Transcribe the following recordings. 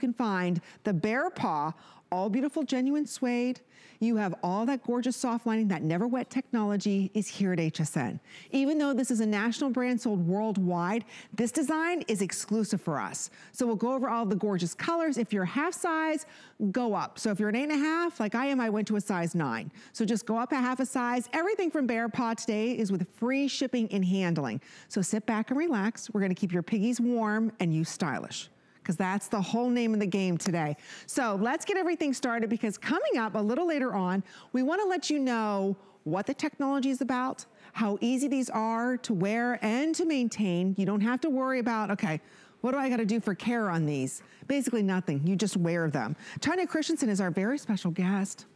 can find the BEARPAW, all beautiful genuine suede. You have all that gorgeous soft lining. That Neverwet technology is here at HSN. Even though this is a national brand sold worldwide, this design is exclusive for us. So we'll go over all the gorgeous colors. If you're half size, go up. So if you're an 8.5, like I am, I went to a size 9. So just go up a half a size. Everything from BEARPAW today is with free shipping and handling. So sit back and relax. We're gonna keep your piggies warm and you stylish, because that's the whole name of the game today. So let's get everything started, because coming up a little later on, we want to let you know what the technology is about, how easy these are to wear and to maintain. You don't have to worry about, okay, what do I got to do for care on these? Basically nothing. You just wear them. Tanya Christiansen is our very special guest.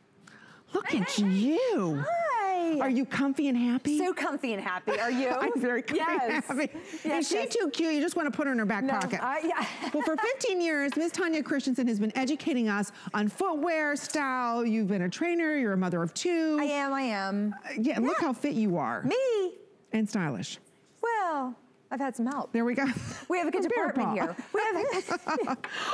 Look at you. Hi. Are you comfy and happy? So comfy and happy. Are you? I'm very comfy and happy. Yes, Is she too cute? You just want to put her in her back pocket. Yeah. Well, for 15 years, Ms. Tanya Christiansen has been educating us on footwear, style. You've been a trainer. You're a mother of 2. I am. Yeah, look how fit you are. Me. And stylish. Well, I've had some help. There we go. We have a good department here.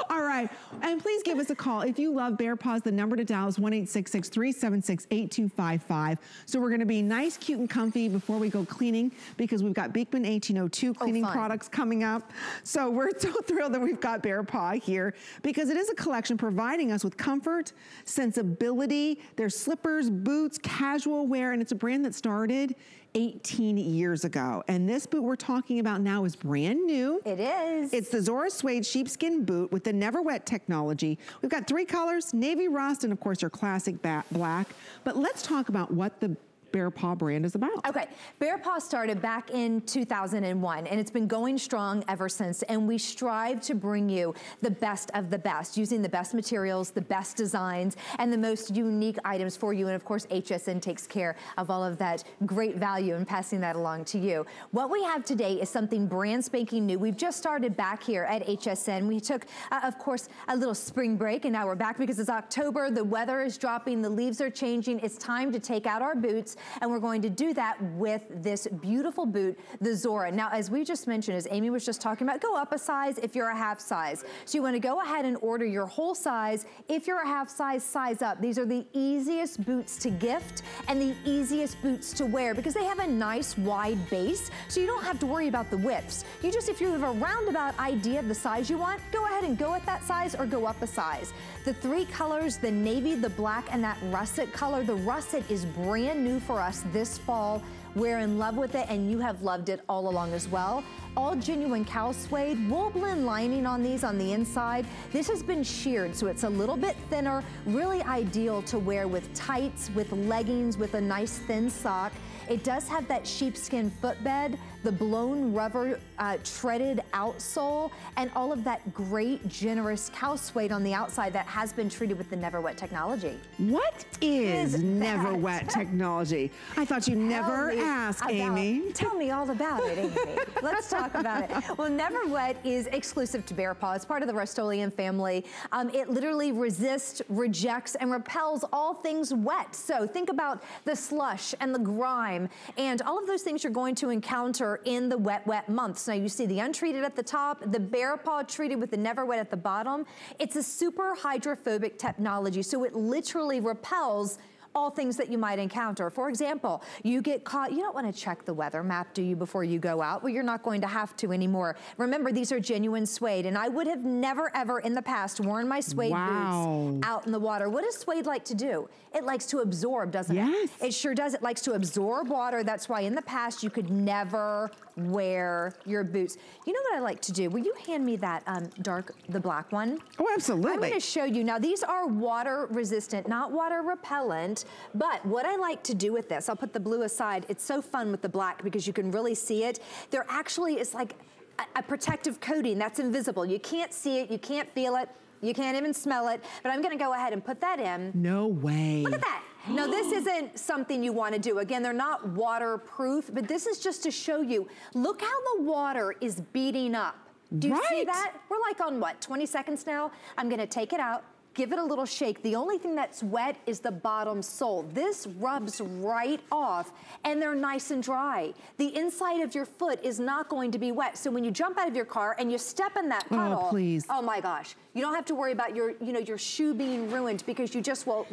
All right. And please give us a call. If you love BEARPAW, the number to dial is 1-866-376-8255. So we're going to be nice, cute, and comfy before we go cleaning, because we've got Beekman 1802 cleaning products coming up. So we're so thrilled that we've got BEARPAW here, because it is a collection providing us with comfort, sensibility. There's slippers, boots, casual wear, and it's a brand that started 18 years ago. And this boot we're talking about now is brand new. It is. It's the Zora Suede sheepskin boot with the Neverwet technology. We've got 3 colors, navy, rust, and of course your classic black. But let's talk about what the BEARPAW brand is about. Okay, BEARPAW started back in 2001, and it's been going strong ever since, and we strive to bring you the best of the best, using the best materials, the best designs, and the most unique items for you. And of course, HSN takes care of all of that great value and passing that along to you. What we have today is something brand spanking new. We've just started back here at HSN. We took, of course, a little spring break, and now we're back because it's October, the weather is dropping, the leaves are changing. It's time to take out our boots, and we're going to do that with this beautiful boot, the Zora. Now, as we just mentioned, as Amy was just talking about, go up a size if you're a half size. So you want to go ahead and order your whole size. If you're a half size, size up. These are the easiest boots to gift and the easiest boots to wear, because they have a nice wide base, so you don't have to worry about the widths. You just, if you have a roundabout idea of the size you want, go ahead and go at that size or go up a size. The 3 colors, the navy, the black, and that russet color. The russet is brand new for us this fall. We're in love with it, and you have loved it all along as well. All genuine cow suede, wool blend lining on these on the inside. This has been sheared, so it's a little bit thinner, really ideal to wear with tights, with leggings, with a nice thin sock. It does have that sheepskin footbed, the blown rubber treaded outsole, and all of that great, generous cow suede on the outside that has been treated with the Neverwet technology. What is Neverwet technology? I thought you never asked, Amy. Tell me all about it, Amy. Let's talk about it. Well, Neverwet is exclusive to BEARPAW. It's part of the Rust-Oleum family. It literally resists, rejects, and repels all things wet. So think about the slush and the grime and all of those things you're going to encounter in the wet, wet months. Now you see the untreated at the top, the BEARPAW treated with the Neverwet at the bottom. It's a super hydrophobic technology, so it literally repels all things that you might encounter. For example, you get caught, you don't want to check the weather map, do you, before you go out? Well, you're not going to have to anymore. Remember, these are genuine suede, and I would have never, ever in the past worn my suede boots out in the water. What does suede like to do? It likes to absorb, doesn't it? It sure does. It likes to absorb water. That's why in the past you could never wear your boots. You know what I like to do? Will you hand me that the black one? Oh, absolutely. I'm going to show you. Now, these are water resistant, not water repellent. But what I like to do with this, I'll put the blue aside. It's so fun with the black because you can really see it. There actually is like a protective coating that's invisible. You can't see it. You can't feel it. You can't even smell it. But I'm going to go ahead and put that in. No way. Look at that. Now, this isn't something you want to do. Again, they're not waterproof, but this is just to show you. Look how the water is beating up. Do you see that? We're like on what, 20 seconds now? I'm going to take it out. Give it a little shake. The only thing that's wet is the bottom sole. This rubs right off and they're nice and dry. The inside of your foot is not going to be wet. So when you jump out of your car and you step in that puddle, oh my gosh, you don't have to worry about your, you know, your shoe being ruined because you just will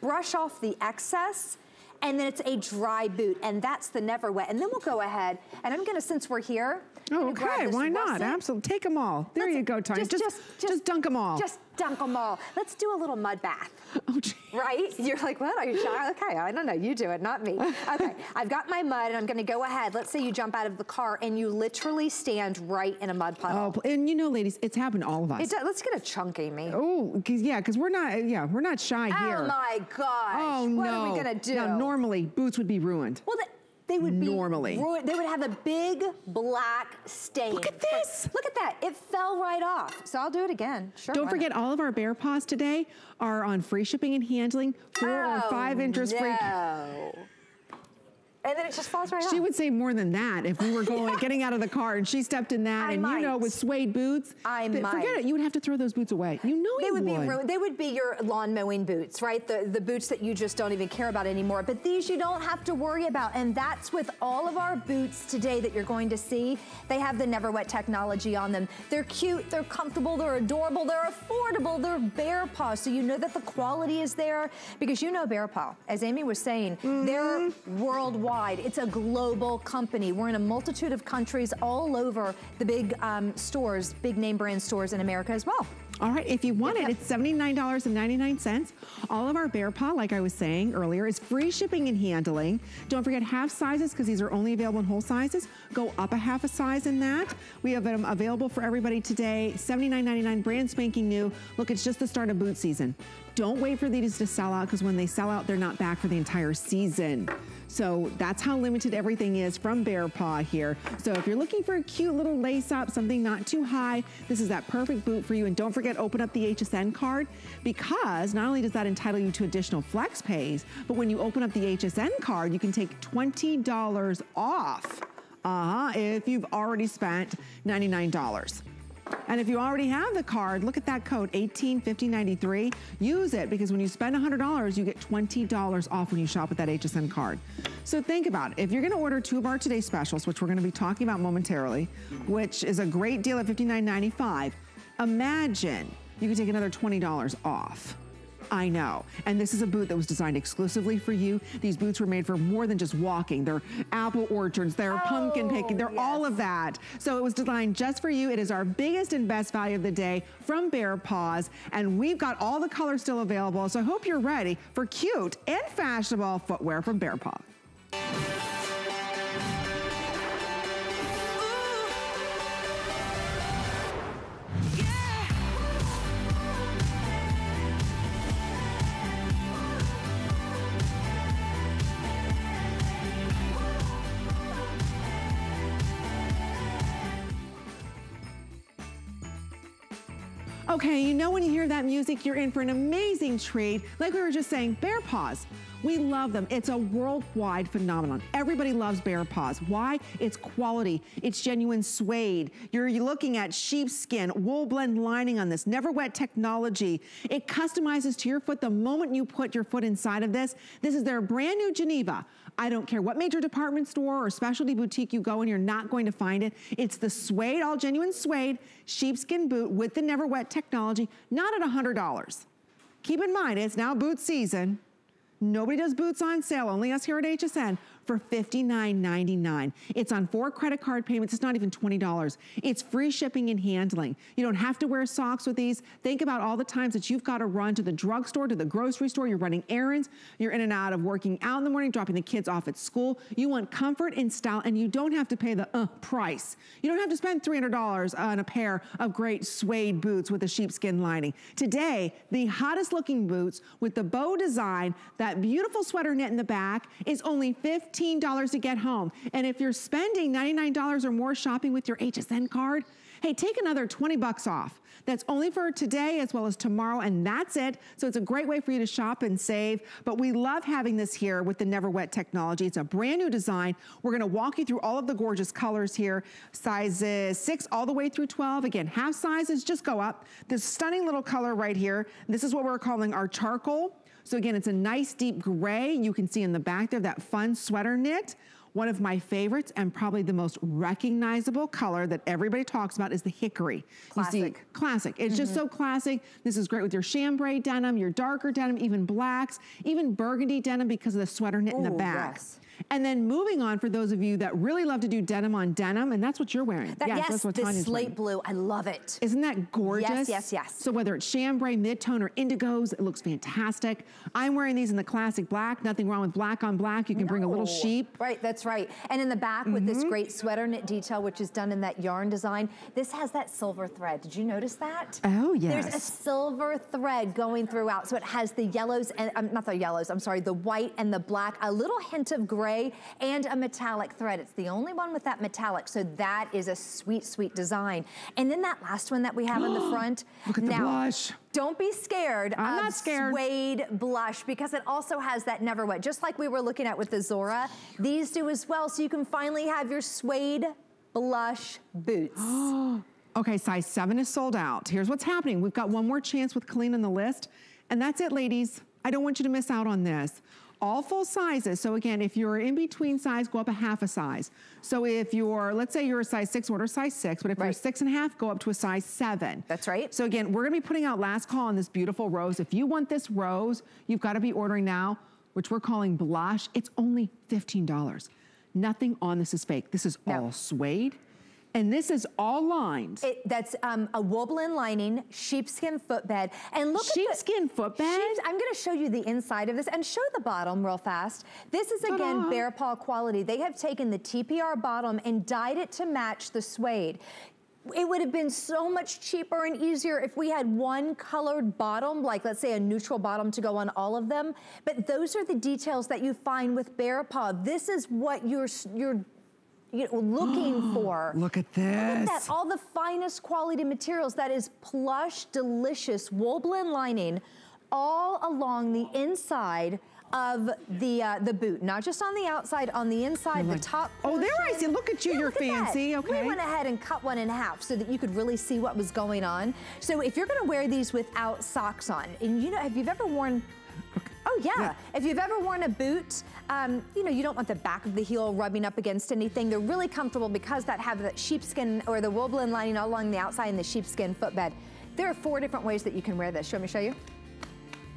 brush off the excess. And then it's a dry boot, and that's the Neverwet. And then we'll go ahead, and I'm gonna, since we're here. Oh, okay, why not? Absolutely, take them all. There you go, Tanya. Just dunk them all. Just dunk them all. Let's do a little mud bath. Oh, geez. Right? You're like, what, are you shy? Okay, I don't know, you do it, not me. Okay, I've got my mud, and I'm gonna go ahead. Let's say you jump out of the car, and you literally stand right in a mud puddle. Oh, and you know, ladies, it's happened to all of us. It does. Let's get a chunk, Amy. Oh, yeah, because we're not shy here. Oh, my gosh. Oh, no. What are we gonna do? Now, normally, boots would be ruined. Well, they would be ruined. They would have a big black stain. Look at this. Look at that. It fell right off. So I'll do it again. Sure. Don't forget, all of our BEARPAWs today are on free shipping and handling, 4 or 5 inches free. And then it just falls right off. She would say more than that if we were going getting out of the car and she stepped in that you know, with suede boots. Forget it, you would have to throw those boots away. You know they would. Be ruined. They would be your lawn mowing boots, right? The boots that you just don't even care about anymore. But these you don't have to worry about. And that's with all of our boots today that you're going to see. They have the Neverwet technology on them. They're cute, they're comfortable, they're adorable, they're affordable, they're BEARPAW. So you know that the quality is there because you know BEARPAW. As Amy was saying, they're worldwide. It's a global company. We're in a multitude of countries all over the big stores, big name brand stores in America as well. All right, if you want it, it's $79.99. All of our BEARPAW, like I was saying earlier, is free shipping and handling. Don't forget half sizes, because these are only available in whole sizes. Go up a half a size in that. We have them available for everybody today. $79.99, brand spanking new. Look, it's just the start of boot season. Don't wait for these to sell out, because when they sell out, they're not back for the entire season. So that's how limited everything is from BEARPAW here. So if you're looking for a cute little lace-up, something not too high, this is that perfect boot for you. And don't forget, open up the HSN card, because not only does that entitle you to additional flex pays, but when you open up the HSN card, you can take $20 off if you've already spent $99. And if you already have the card, look at that code, 185093. Use it, because when you spend $100, you get $20 off when you shop with that HSN card. So think about it. If you're gonna order two of our today's specials, which we're gonna be talking about momentarily, which is a great deal at $59.95, imagine you could take another $20 off. I know, and this is a boot that was designed exclusively for you. These boots were made for more than just walking. They're apple orchards, they're pumpkin picking, they're all of that. So it was designed just for you. It is our biggest and best value of the day from BEARPAW, and we've got all the colors still available, so I hope you're ready for cute and fashionable footwear from BEARPAW. Okay, you know when you hear that music, you're in for an amazing treat. Like we were just saying, BEARPAW. We love them. It's a worldwide phenomenon. Everybody loves BEARPAW. Why? It's quality. It's genuine suede. You're looking at sheepskin, wool blend lining on this, Neverwet technology. It customizes to your foot the moment you put your foot inside of this. This is their brand new Geneva. I don't care what major department store or specialty boutique you go in, you're not going to find it. It's the suede, all genuine suede, sheepskin boot with the Neverwet technology, not at $100. Keep in mind, it's now boot season. Nobody does boots on sale, only us here at HSN, for $59.99. It's on 4 credit card payments. It's not even $20. It's free shipping and handling. You don't have to wear socks with these. Think about all the times that you've got to run to the drugstore, to the grocery store, you're running errands, you're in and out of working out in the morning, dropping the kids off at school. You want comfort and style, and you don't have to pay the price. You don't have to spend $300 on a pair of great suede boots with a sheepskin lining. Today, the hottest looking boots with the bow design, that beautiful sweater knit in the back, is only $15 to get home. And if you're spending $99 or more shopping with your HSN card, Hey, take another 20 bucks off. That's only for today as well as tomorrow, and that's it. So it's a great way for you to shop and save. But we love having this here with the Neverwet technology. It's a brand new design. We're gonna walk you through all of the gorgeous colors here, sizes 6 all the way through 12. Again, half sizes just go up. This stunning little color right here, this is what we're calling our charcoal. So again, it's a nice deep gray. You can see in the back there that fun sweater knit. One of my favorites and probably the most recognizable color that everybody talks about is the hickory. Classic. You see, classic. It's just so classic. This is great with your chambray denim, your darker denim, even blacks, even burgundy denim because of the sweater knit in the back. Yes. And then moving on, for those of you that really love to do denim on denim, and that's what you're wearing. Yes, this slate blue, I love it. Isn't that gorgeous? Yes, yes, yes. So whether it's chambray, mid-tone, or indigos, it looks fantastic. I'm wearing these in the classic black. Nothing wrong with black on black. You can bring a little sheep. Right, that's right. And in the back with this great sweater knit detail, which is done in that yarn design, this has that silver thread. Did you notice that? Oh, yes. There's a silver thread going throughout. So it has the yellows, and not the yellows, I'm sorry, the white and the black, a little hint of gray, and a metallic thread. It's the only one with that metallic, so that is a sweet, sweet design. And then that last one that we have in the front. Look at the blush. Don't be scared of suede blush, because it also has that Neverwet, just like we were looking at with the Zora. These do as well, so you can finally have your suede blush boots. Okay, size 7 is sold out. Here's what's happening. We've got one more chance with Colleen on the list, and that's it, ladies. I don't want you to miss out on this. All full sizes. So again, if you're in between size, go up a half a size. So if you're, let's say you're a size 6, order size 6, but if you're 6.5, go up to a size 7. That's right. So again, we're gonna be putting out last call on this beautiful rose. If you want this rose, you've gotta be ordering now, which we're calling blush. It's only $15. Nothing on this is fake. This is all suede. And this is all lined. That's a woolen lining, sheepskin footbed. And look sheepskin footbed? I'm gonna show you the inside of this and show the bottom real fast. This is again BEARPAW quality. They have taken the TPR bottom and dyed it to match the suede. It would have been so much cheaper and easier if we had one colored bottom, like let's say a neutral bottom to go on all of them. But those are the details that you find with BEARPAW. This is what you're looking for. Look at this. Look at that, all the finest quality materials. That is plush, delicious wool blend lining all along the inside of the boot, not just on the outside, on the inside, the top portion. Oh, there I see, look at you, you're fancy, okay. We went ahead and cut one in half so that you could really see what was going on. So if you're gonna wear these without socks on, and you know, have you ever worn, if you've ever worn a boot, you know, you don't want the back of the heel rubbing up against anything. They're really comfortable because that have the sheepskin or the wool blend lining all along the outside and the sheepskin footbed. There are 4 different ways that you can wear this. Show me, show you.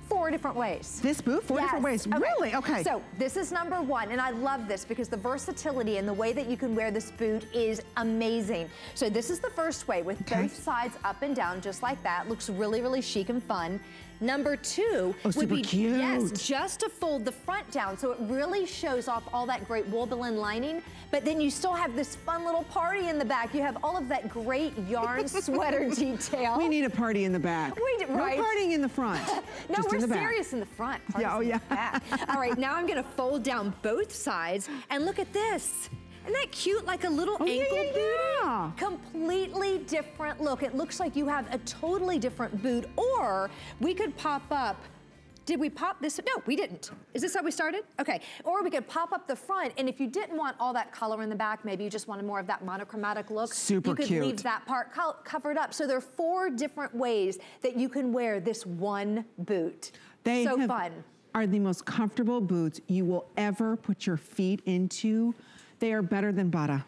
4 different ways. This boot, 4 different ways, really? Okay. So this is number 1, and I love this because the versatility and the way that you can wear this boot is amazing. So this is the first way with both sides up and down, just like that. Looks really, really chic and fun. Number 2 would be, just to fold the front down. So it really shows off all that great woolen lining, but then you still have this fun little party in the back. You have all of that great yarn sweater detail. We need a party in the back. We do, right? We're partying in the front. No, just we're serious in the front. Yeah, all right, now I'm gonna fold down both sides and look at this. Isn't that cute? Like a little ankle boot? Completely different look. It looks like you have a totally different boot. Or we could pop up. Did we pop this? No, we didn't. Is this how we started? Okay. Or we could pop up the front, and if you didn't want all that color in the back, maybe you just wanted more of that monochromatic look. Super cute. You could leave that part covered up. So there are 4 different ways that you can wear this one boot. They so fun. Are the most comfortable boots you will ever put your feet into. They are better than Bata.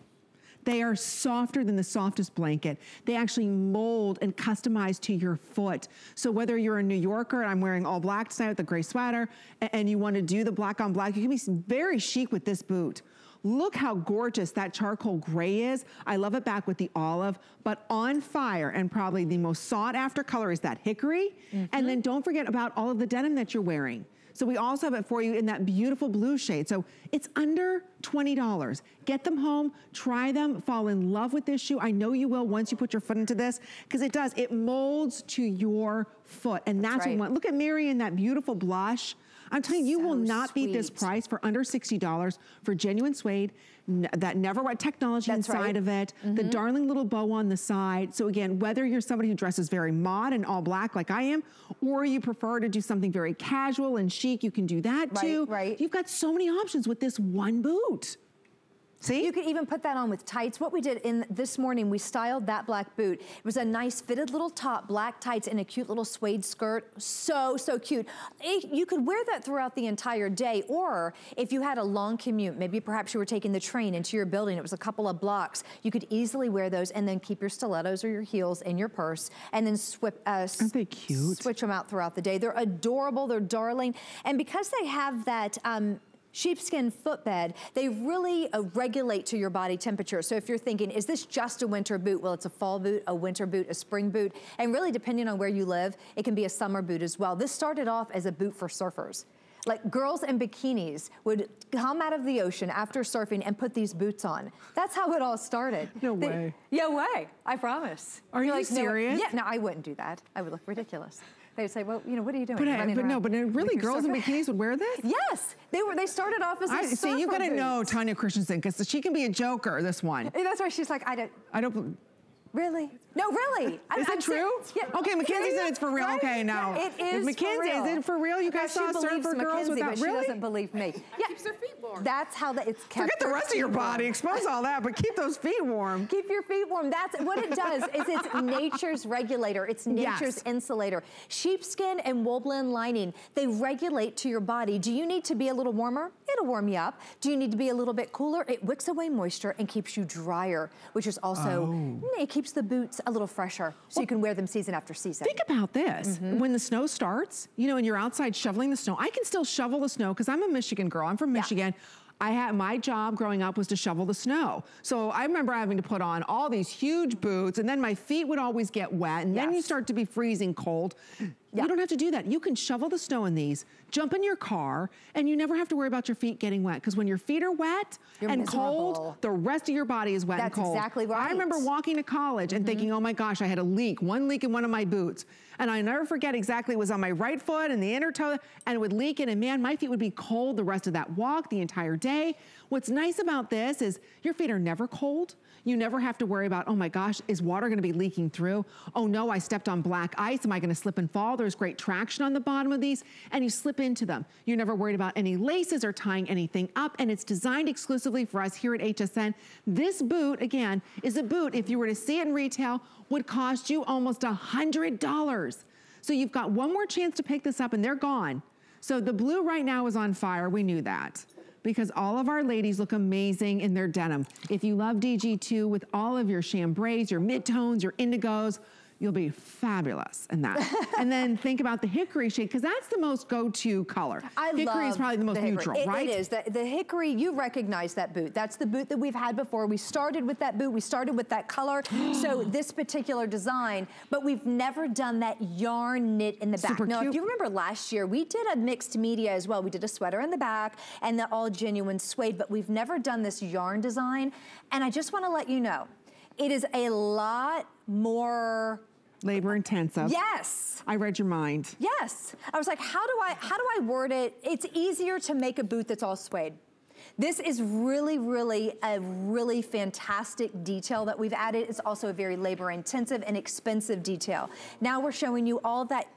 They are softer than the softest blanket. They actually mold and customize to your foot. So whether you're a New Yorker, and I'm wearing all black tonight with a gray sweater, and you wanna do the black on black, you can be very chic with this boot. Look how gorgeous that charcoal gray is. I love it back with the olive, but on fire, and probably the most sought after color is that hickory. And then don't forget about all of the denim that you're wearing. So we also have it for you in that beautiful blue shade. So it's under $20. Get them home, try them, fall in love with this shoe. I know you will once you put your foot into this, because it does, it molds to your foot. And that's right. What we want. Look at Mary in that beautiful blush. I'm telling you, you will not beat this price for under $60 for genuine suede, that Neverwet technology inside of it, the darling little bow on the side. So again, whether you're somebody who dresses very mod and all black like I am, or you prefer to do something very casual and chic, you can do that too. You've got so many options with this one boot. See? You could even put that on with tights. What we did in this morning, we styled that black boot. It was a nice fitted little top, black tights, and a cute little suede skirt. So, so cute. You could wear that throughout the entire day, or if you had a long commute, maybe perhaps you were taking the train into your building, it was a couple of blocks, you could easily wear those and then keep your stilettos or your heels in your purse and then aren't they cute? Switch them out throughout the day. They're adorable, they're darling. And because they have that, sheepskin footbed, they really regulate to your body temperature. So if you're thinking, is this just a winter boot? Well, it's a fall boot, a winter boot, a spring boot, and really depending on where you live, it can be a summer boot as well. This started off as a boot for surfers. Like girls in bikinis would come out of the ocean after surfing and put these boots on. That's how it all started. No way. Yeah, way, I promise. Are you like, serious? No, yeah, no, I wouldn't do that. I would look ridiculous. They'd say, well, you know, what are you doing? But really, girls in bikinis would wear this? Yes, they were. They started off as a surfer. See, you gotta know Tanya Christiansen, because she can be a joker. This one. And that's why she's like, I don't. Really? No, really. Is it true? Yeah. Okay, Mackenzie said it's for real. Right? Okay, now. Yeah, it is Mackenzie, for real. Is it for real? You guys saw surfer girls without, really? She doesn't believe me. Yeah. Keeps her feet warm. That's how that, it's kept. Forget the rest of your body, expose all that, but keep those feet warm. Keep your feet warm. That's what it does, is it's nature's regulator. It's nature's insulator. Sheepskin and wool blend lining, they regulate to your body. Do you need to be a little warmer? It'll warm you up. Do you need to be a little bit cooler? It wicks away moisture and keeps you drier, which is also, it keeps the boots a little fresher, so you can wear them season after season. Think about this. When the snow starts, you know, and you're outside shoveling the snow, I can still shovel the snow because I'm a Michigan girl. I'm from Michigan. I had, my job growing up was to shovel the snow. So I remember having to put on all these huge boots, and then my feet would always get wet, and then you start to be freezing cold. You don't have to do that. You can shovel the snow in these, jump in your car, and you never have to worry about your feet getting wet. Because when your feet are wet and cold, the rest of your body is wet and cold. That's exactly right. I remember walking to college and thinking, oh my gosh, I had a leak, one leak in one of my boots. And I never forget exactly, it was on my right foot and the inner toe, and it would leak in, and man, my feet would be cold the rest of that walk, the entire day. What's nice about this is your feet are never cold. You never have to worry about, oh my gosh, is water gonna be leaking through? Oh no, I stepped on black ice, am I gonna slip and fall? There's great traction on the bottom of these, and you slip into them. You're never worried about any laces or tying anything up, and it's designed exclusively for us here at HSN. This boot, again, is a boot, if you were to see it in retail, would cost you almost $100. So you've got one more chance to pick this up, and they're gone. So the blue right now is on fire, we knew that, because all of our ladies look amazing in their denim. If you love DG2 with all of your chambrays, your midtones, your indigos, you'll be fabulous in that. And then think about the hickory shade, because that's the most go-to color. Hickory is probably the most neutral, right? It is. The hickory, you recognize that boot. That's the boot that we've had before. We started with that boot. We started with that color. So this particular design, but we've never done that yarn knit in the back. Super cute. If you remember last year, we did a mixed media as well. We did a sweater in the back and the all genuine suede, but we've never done this yarn design. And I just want to let you know, it is a lot more labor intensive. Yes. I read your mind. Yes. I was like, how do I word it? It's easier to make a boot that's all suede. This is really, really a really fantastic detail that we've added. It's also a very labor intensive and expensive detail. Now we're showing you all that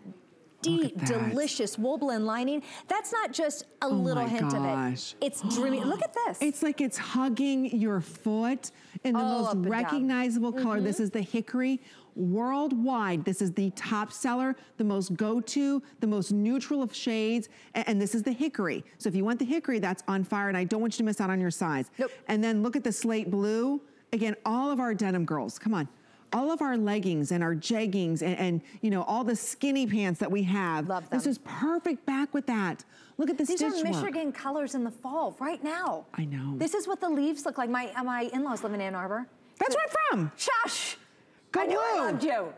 deep, delicious wool blend lining. That's not just a little hint of it. It's dreamy. Look at this. It's like it's hugging your foot in the most recognizable color. This is the hickory. Worldwide, this is the top seller, the most go-to, the most neutral of shades, and this is the hickory. So if you want the hickory, that's on fire, and I don't want you to miss out on your size. Nope. And then look at the slate blue. Again, all of our denim girls, come on. All of our leggings and our jeggings and you know, all the skinny pants that we have. Love them. This is perfect back with that. Look at the stitch work. These are Michigan colors in the fall, right now. I know. This is what the leaves look like. My in-laws live in Ann Arbor. That's where I'm from. Shush! I knew I loved you.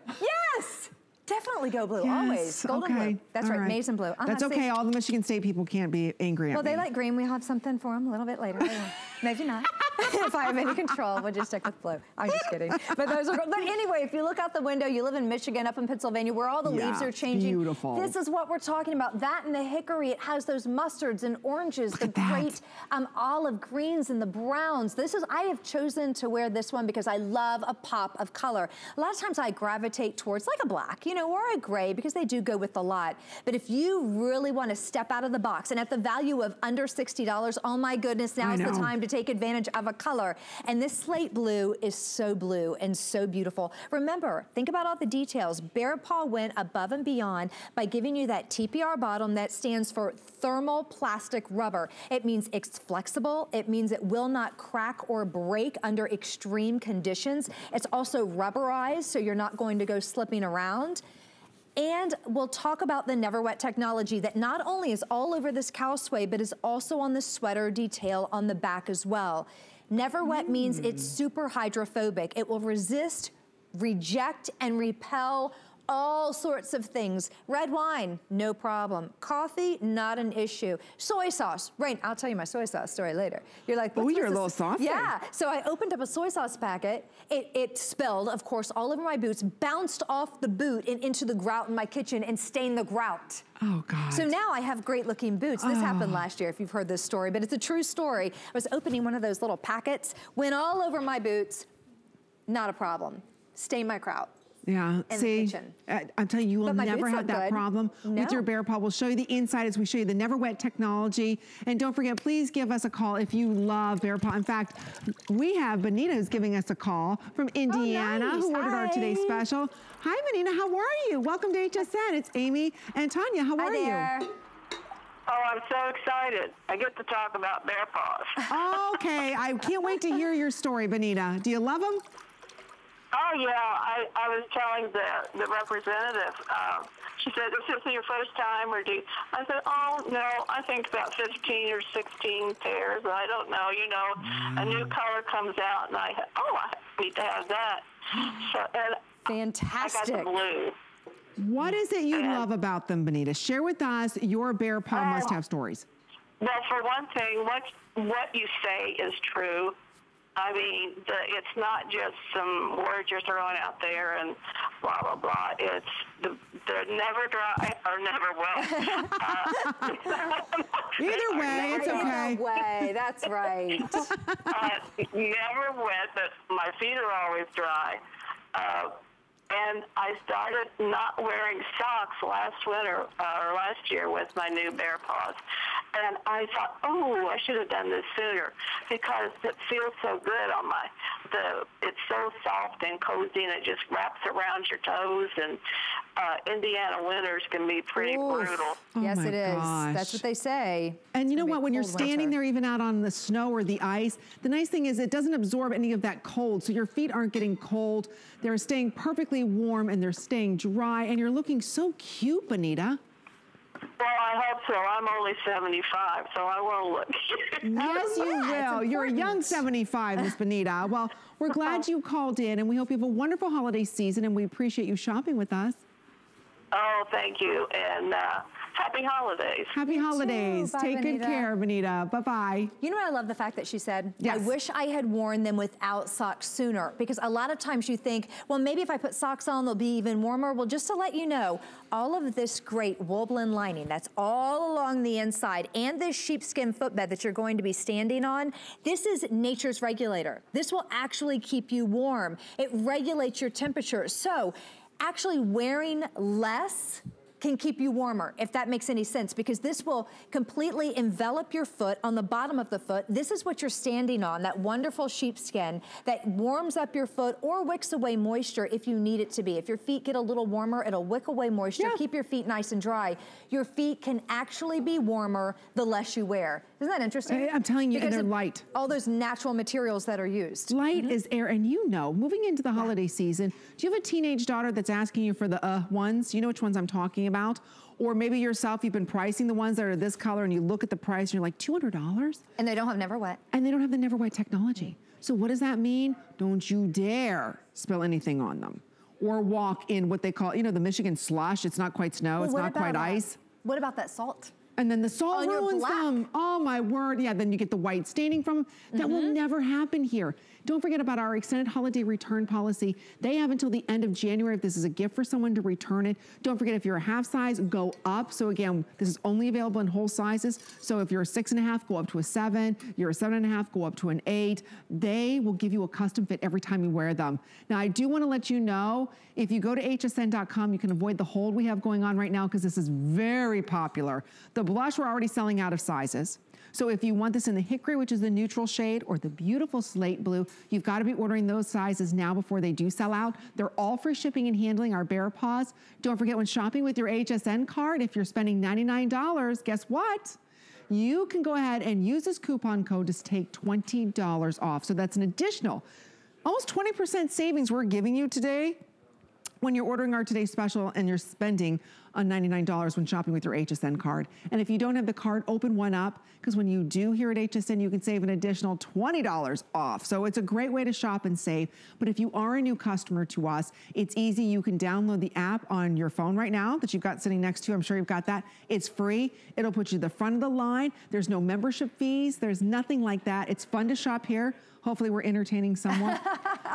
Yes! Definitely go blue, yes, always. Golden blue. That's right, Mason blue. That's okay, all the Michigan State people can't be angry at me. Well, they like green. We have something for them a little bit later. Maybe not. If I have any control, we'll just stick with blue. I'm just kidding. But those are, but anyway, if you look out the window, you live in Michigan, up in Pennsylvania, where all the leaves are changing. Beautiful. This is what we're talking about. That and the hickory. It has those mustards and oranges, the great olive greens and the browns. This is, I have chosen to wear this one because I love a pop of color. A lot of times I gravitate towards like a black, you know, or a gray, because they do go with a lot. But if you really want to step out of the box, and at the value of under $60, oh my goodness, now is the time to take advantage of a color. And this slate blue is so blue and so beautiful. Remember, think about all the details. BEARPAW went above and beyond by giving you that TPR bottom that stands for thermoplastic rubber. It means it's flexible. It means it will not crack or break under extreme conditions. It's also rubberized, so you're not going to go slipping around. And we'll talk about the Neverwet technology that not only is all over this cowsuit, but is also on the sweater detail on the back as well. Neverwet means it's super hydrophobic. It will resist, reject, and repel all sorts of things. Red wine, no problem. Coffee, not an issue. Soy sauce, right? I'll tell you my soy sauce story later. You're like, oh, you're a little saucy. Yeah, so I opened up a soy sauce packet. It spilled, of course, all over my boots, bounced off the boot and into the grout in my kitchen and stained the grout. Oh, God. So now I have great looking boots. This happened last year, if you've heard this story, but it's a true story. I was opening one of those little packets, went all over my boots, not a problem. Stained my grout. Yeah, see, I'm telling you, you will never have that problem with your BEARPAW. We'll show you the inside as we show you the Neverwet technology. And don't forget, please give us a call if you love BEARPAW. In fact, we have Benita's giving us a call from Indiana, who ordered our today's special. Hi, Benita, how are you? Welcome to HSN. It's Amy and Tanya. How are you? Oh, I'm so excited. I get to talk about BEARPAWs. Okay, I can't wait to hear your story, Benita. Do you love them? Oh, yeah. I was telling the representative, she said, is this your first time? Or do you? I said, oh, no, I think about 15 or 16 pairs. I don't know. You know, a new color comes out, and I need to have that. So, and fantastic. I got the blue. What is it you love about them, Benita? Share with us your BEARPAW must-have stories. Well, for one thing, what you say is true. I mean, it's not just some words you're throwing out there and blah, blah, blah. It's the never dry or never wet. Either way, it's okay. Either way, that's right. Never wet, but my feet are always dry. And I started not wearing socks last winter or last year with my new BEARPAWs. And I thought, oh, I should have done this sooner because it feels so good on my, it's so soft and cozy and it just wraps around your toes. And Indiana winters can be pretty brutal. Oh yes, it is. That's what they say. And you know what, when you're standing there even out on the snow or the ice, the nice thing is it doesn't absorb any of that cold. So your feet aren't getting cold. They're staying perfectly warm and they're staying dry. And you're looking so cute, Benita. Well, I hope so. I'm only 75, so I won't look. Yes, you will. You're a young 75, Miss Benita. Well, we're glad you called in, and we hope you have a wonderful holiday season, and we appreciate you shopping with us. Oh, thank you, and happy holidays. Happy holidays. Take good care, Benita. Bye-bye. You know what I love? The fact that she said, I wish I had worn them without socks sooner, because a lot of times you think, well, maybe if I put socks on, they'll be even warmer. Well, just to let you know, all of this great wool blend lining that's all along the inside and this sheepskin footbed that you're going to be standing on, this is nature's regulator. This will actually keep you warm. It regulates your temperature. So, actually wearing less can keep you warmer, if that makes any sense, because this will completely envelop your foot on the bottom of the foot. This is what you're standing on, that wonderful sheepskin that warms up your foot or wicks away moisture if you need it to be. If your feet get a little warmer, it'll wick away moisture, keep your feet nice and dry. Your feet can actually be warmer the less you wear. Isn't that interesting? I'm telling you, because and they're light. All those natural materials that are used. Light is air, and you know, moving into the holiday season, do you have a teenage daughter that's asking you for the ones? You know which ones I'm talking about? Or maybe yourself, you've been pricing the ones that are this color, and you look at the price, and you're like, $200? And they don't have Neverwet. And they don't have the Neverwet technology. So what does that mean? Don't you dare spill anything on them. or walk in what they call, you know, the Michigan slush. It's not quite snow. Well, it's not quite ice. What about that salt? And then the salt ruins them. Oh my word. Yeah, then you get the white staining from them. That will never happen here. Don't forget about our extended holiday return policy. They have until the end of January if this is a gift for someone to return it. Don't forget if you're a half size, go up. So again, this is only available in whole sizes. So if you're a 6.5, go up to a 7. You're a 7.5, go up to an 8. They will give you a custom fit every time you wear them. Now I do want to let you know, if you go to hsn.com, you can avoid the hold we have going on right now because this is very popular. The blush, we're already selling out of sizes. So if you want this in the hickory, which is the neutral shade, or the beautiful slate blue, you've got to be ordering those sizes now before they do sell out. They're all free shipping and handling, our BEARPAWs. Don't forget, when shopping with your HSN card, if you're spending $99, guess what? You can go ahead and use this coupon code to take $20 off. So that's an additional, almost 20% savings we're giving you today when you're ordering our Today's Special and you're spending on $99 when shopping with your HSN card. And if you don't have the card, open one up, because when you do here at HSN, you can save an additional $20 off. So it's a great way to shop and save. But if you are a new customer to us, it's easy. You can download the app on your phone right now that you've got sitting next to you. I'm sure you've got that. It's free. It'll put you to the front of the line. There's no membership fees. There's nothing like that. It's fun to shop here. Hopefully we're entertaining someone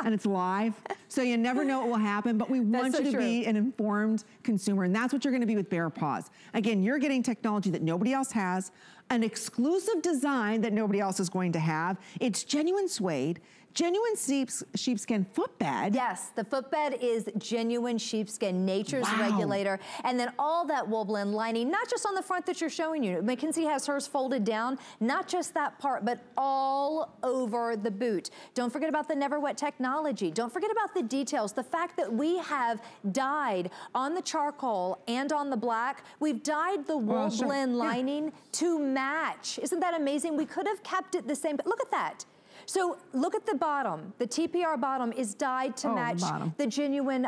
and it's live. So you never know what will happen, but we want you to be an informed consumer. And that's what you're going to be with BEARPAWs. Again, you're getting technology that nobody else has, an exclusive design that nobody else is going to have. It's genuine suede, genuine sheepskin footbed. Yes, the footbed is genuine sheepskin, nature's regulator. And then all that wool blend lining, not just on the front that you're showing you. Mackenzie has hers folded down, not just that part, but all over the boot. Don't forget about the Neverwet technology. Don't forget about the details. The fact that we have dyed on the charcoal and on the black, we've dyed the wool blend lining to match. Isn't that amazing? We could have kept it the same, but look at that. So look at the bottom. The TPR bottom is dyed to match the genuine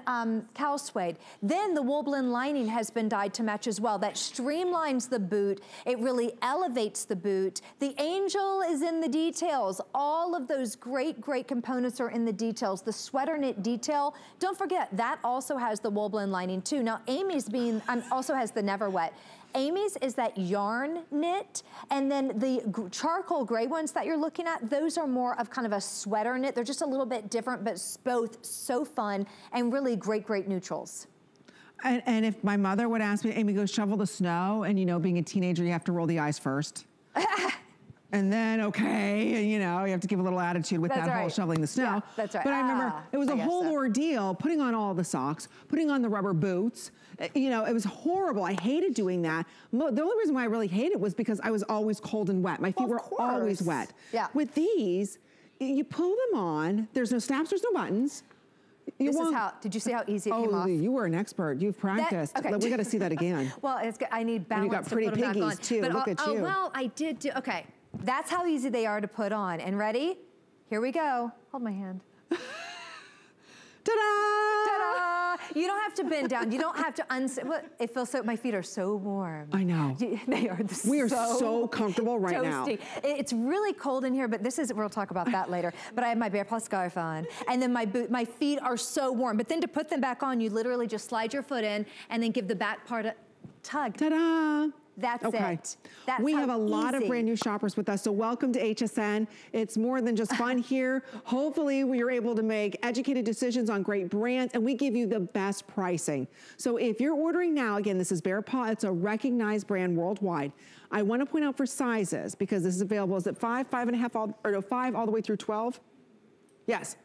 cow suede. Then the wool blend lining has been dyed to match as well. That streamlines the boot. It really elevates the boot. The angel is in the details. All of those great, great components are in the details. The sweater knit detail, don't forget, that also has the wool blend lining too. Now Amy's being, also has the Neverwet. Amy's is that yarn knit, and then the charcoal gray ones that you're looking at, those are more of kind of a sweater knit. They're just a little bit different, but both so fun and really great, great neutrals. And if my mother would ask me, Amy, go shovel the snow, and you know, being a teenager, you have to roll the eyes first. And then, okay, you know, you have to give a little attitude with that whole shoveling the snow. Yeah, that's right. But I remember it was a whole ordeal, putting on all the socks, putting on the rubber boots. You know, it was horrible. I hated doing that. The only reason why I really hated it was because I was always cold and wet. My feet were always wet. Yeah. With these, you pull them on. There's no snaps. There's no buttons. This is how, did you see how easy it came off? You were an expert. You've practiced. That, we got to see that again. Well, it's good. I need balance to put them back on. You got pretty piggies too. Look at you. Oh, well, I did do, okay. That's how easy they are to put on. And ready? Here we go. Hold my hand. Ta-da! Ta-da! You don't have to bend down. You don't have to unzip. Well, it feels so, my feet are so warm. I know. They are so We are so comfortable right toasty. Now. It's really cold in here, but this is, we'll talk about that later. But I have my BEARPAW scarf on. And then my boot, my feet are so warm. But then to put them back on, you literally just slide your foot in and then give the back part a tug. Ta-da! That's it. That's we have a lot of brand new shoppers with us, so welcome to HSN. It's more than just fun here. Hopefully we are able to make educated decisions on great brands, and we give you the best pricing. So if you're ordering now, again, this is BEARPAW. It's a recognized brand worldwide. I want to point out for sizes, because this is available, is it 5, 5.5, or no, 5 all the way through 12? Yes,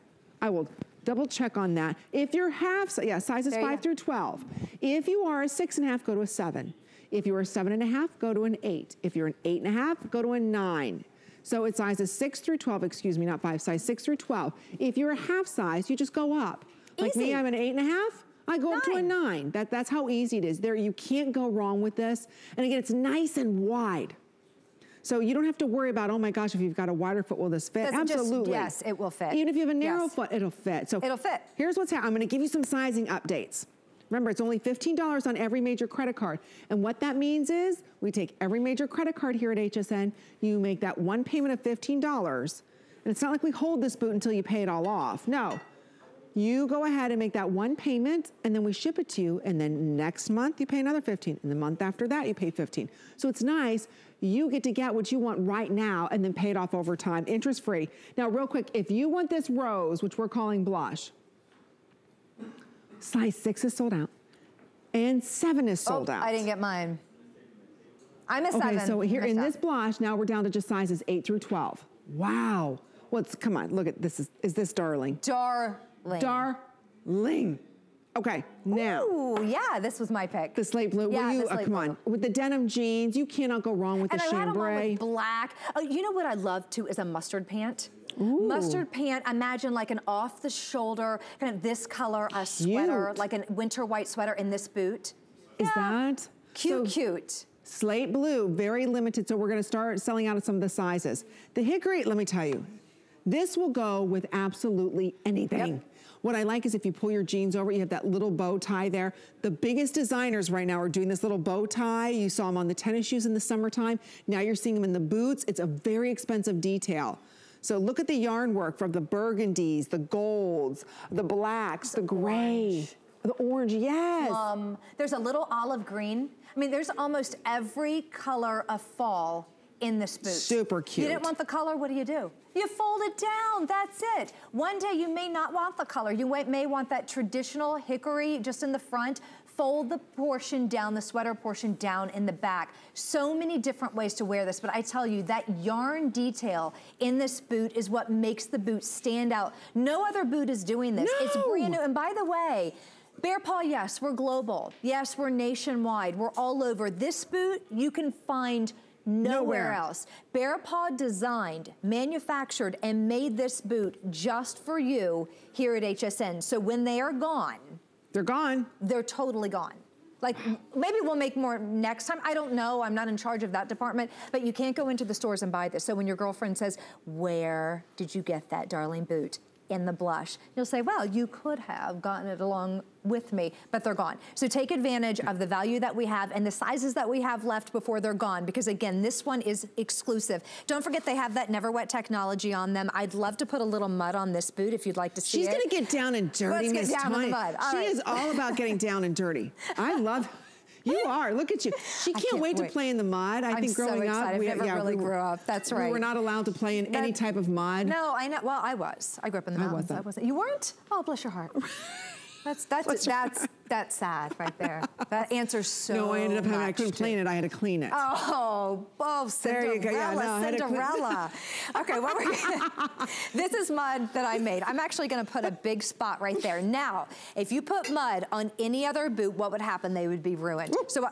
I will double check on that. If you're half, yeah, sizes 5 through 12. If you are a 6.5, go to a 7. If you're a 7.5, go to an 8. If you're an 8.5, go to a 9. So it's sizes 6 through 12, excuse me, not 5, size 6 through 12. If you're a half size, you just go up. Easy. Like me, I'm an 8.5. I go up to a 9. That's how easy it is. There, you can't go wrong with this. And again, it's nice and wide. So you don't have to worry about, oh my gosh, if you've got a wider foot, will this fit? Absolutely. Yes, it will fit. Even if you have a narrow foot, it'll fit. So it'll fit. Here's what's happening. I'm gonna give you some sizing updates. Remember, it's only $15 on every major credit card. And what that means is we take every major credit card here at HSN, you make that one payment of $15. And it's not like we hold this boot until you pay it all off. No, You go ahead and make that one payment, and then we ship it to you, and then next month you pay another $15, and the month after that you pay $15. So it's nice. You get to get what you want right now and then pay it off over time, interest free. Now real quick, if you want this rose, which we're calling blush, size 6 is sold out and 7 is sold out. I didn't get mine. I'm a 7. Okay, so here in this blush, now we're down to just sizes 8 through 12. Wow. Well, come on, look at this. Is this darling? Darling. Darling. Okay, now. Ooh, yeah, this was my pick. The slate blue. Yeah, the slate blue. Come on. With the denim jeans, you cannot go wrong with the chambray. And I had them with black. Oh, you know what I love, too, is a mustard pant. Ooh. Mustard pant, imagine like an off-the-shoulder, kind of this color, a sweater, like a winter white sweater in this boot. Is that? Cute, cute. Slate blue, very limited, so we're going to start selling out of some of the sizes. The hickory, let me tell you, this will go with absolutely anything. Yep. What I like is if you pull your jeans over, you have that little bow tie there. The biggest designers right now are doing this little bow tie. You saw them on the tennis shoes in the summertime. Now you're seeing them in the boots. It's a very expensive detail. So look at the yarn work from the burgundies, the golds, the blacks, the gray, the orange, yes. There's a little olive green. I mean, there's almost every color of fall in this boot. Super cute. You didn't want the color, what do? You fold it down, that's it. One day you may not want the color. You may want that traditional hickory just in the front. Fold the portion down, the sweater portion down in the back. So many different ways to wear this, but I tell you, that yarn detail in this boot is what makes the boot stand out. No other boot is doing this. No. It's brand new, and by the way, BEARPAW, yes, we're global. Yes, we're nationwide. We're all over. This boot, you can find nowhere else. BEARPAW designed, manufactured, and made this boot just for you here at HSN. So when they are gone. They're gone. They're totally gone. Like, maybe we'll make more next time. I don't know. I'm not in charge of that department. But you can't go into the stores and buy this. So when your girlfriend says, where did you get that darling boot? In the blush. You'll say, well, you could have gotten it along with me, but they're gone. So take advantage of the value that we have and the sizes that we have left before they're gone, because again, this one is exclusive. Don't forget they have that Neverwet technology on them. I'd love to put a little mud on this boot if you'd like to see it. She's gonna get down and dirty, Miss Tanya. She is all about getting down and dirty. I love you are. Look at you. She can't wait to play in the mud. I think growing up, we never really grew up. That's right. We were not allowed to play in any type of mud. No, I know. Well, I was. I grew up in the mountains. I wasn't. You weren't? Oh, bless your heart. That's sad right there. That answers so much. No, I ended up having, I couldn't clean it. I had to clean it. Oh, Cinderella, there you go. Yeah, no, Cinderella. Okay, well, this is mud that I made. I'm actually going to put a big spot right there. Now, if you put mud on any other boot, what would happen? They would be ruined. So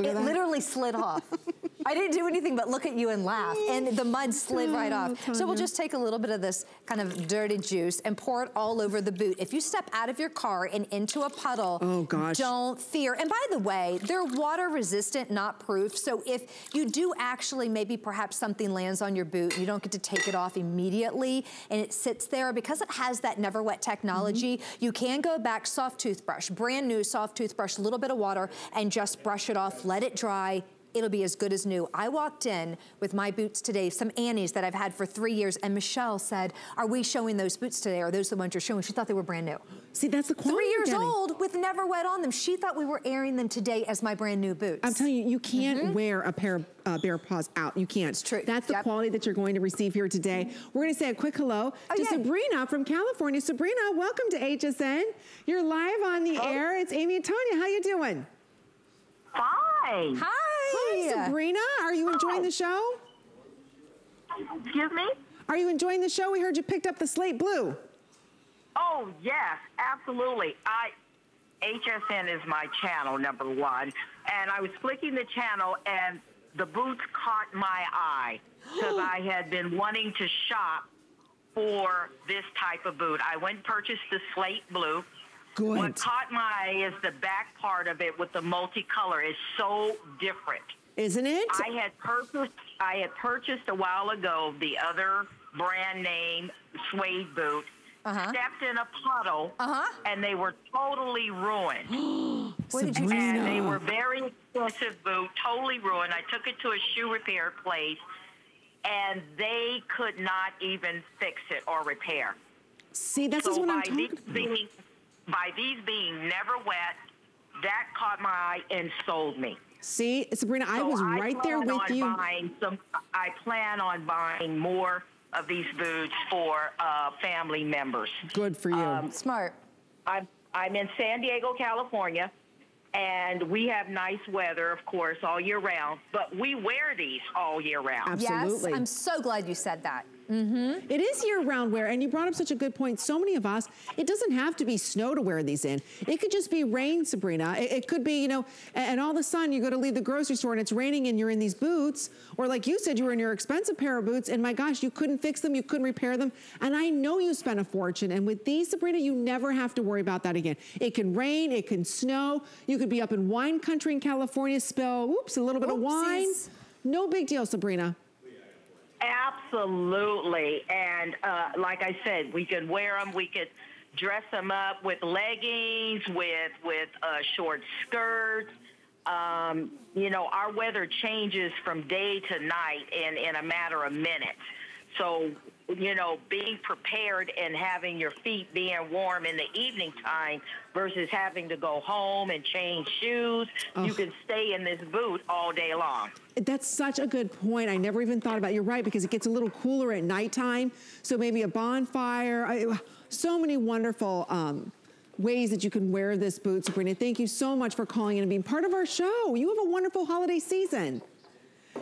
it literally slid off. I didn't do anything but look at you and laugh, and the mud slid right off. So we'll just take a little bit of this kind of dirty juice and pour it all over the boot. If you step out of your car and into a puddle, don't fear. And by the way, they're water resistant, not proof. So if you do actually, maybe perhaps something lands on your boot, you don't get to take it off immediately and it sits there. Because it has that Never Wet technology, you can go back, soft toothbrush, brand new soft toothbrush, a little bit of water, and just brush it off, let it dry. It'll be as good as new. I walked in with my boots today, some Annie's that I've had for 3 years, and Michelle said, are we showing those boots today? Are those the ones you're showing? She thought they were brand new. See, that's the quality. 3 years old with Neverwet on them. She thought we were airing them today as my brand new boots. I'm telling you, you can't wear a pair of BEARPAWs out. You can't. It's true. That's the quality that you're going to receive here today. We're going to say a quick hello to Sabrina from California. Sabrina, welcome to HSN. You're live on the air. It's Amy and Tanya. How you doing? Hi. Hi. Hi, Sabrina. Are you enjoying the show? Excuse me? Are you enjoying the show? We heard you picked up the slate blue. Oh, yes, absolutely. HSN is my channel, number one. And I was flicking the channel, and the boots caught my eye because I had been wanting to shop for this type of boot. I went and purchased the slate blue. Good. What caught my eye is the back part of it with the multicolor. It's so different, isn't it? I had purchased a while ago the other brand name suede boot. Stepped in a puddle, and they were totally ruined. And they were very expensive boot, totally ruined. I took it to a shoe repair place, and they could not even fix it or repair. See, this is what I'm talking about. By these being Neverwet, that caught my eye and sold me. See, Sabrina, I was right there with you. I plan on buying more of these foods for family members. Good for you. Smart. I'm in San Diego, California, and we have nice weather, of course, all year round, but we wear these all year round. Absolutely. Yes, I'm so glad you said that. Mm-hmm. It is year-round wear, and you brought up such a good point. So many of us, it doesn't have to be snow to wear these in. It could just be rain, Sabrina. It could be, you know, and all of a sudden you go to leave the grocery store and it's raining and you're in these boots, or like you said, you were in your expensive pair of boots, and my gosh, you couldn't fix them, you couldn't repair them, and I know you spent a fortune, and with these, Sabrina, you never have to worry about that again. It can rain, it can snow, you could be up in wine country in California, spill, oops, a little bit of wine. No big deal, Sabrina. Absolutely, and like I said, we could wear them, we could dress them up with leggings, with short skirts. You know, our weather changes from day to night in a matter of minutes. So, you know, being prepared and having your feet being warm in the evening time versus having to go home and change shoes. Oh. You can stay in this boot all day long. That's such a good point. I never even thought about it. You're right, because it gets a little cooler at nighttime. So maybe a bonfire. So many wonderful ways that you can wear this boot. Sabrina, thank you so much for calling in and being part of our show. You have a wonderful holiday season.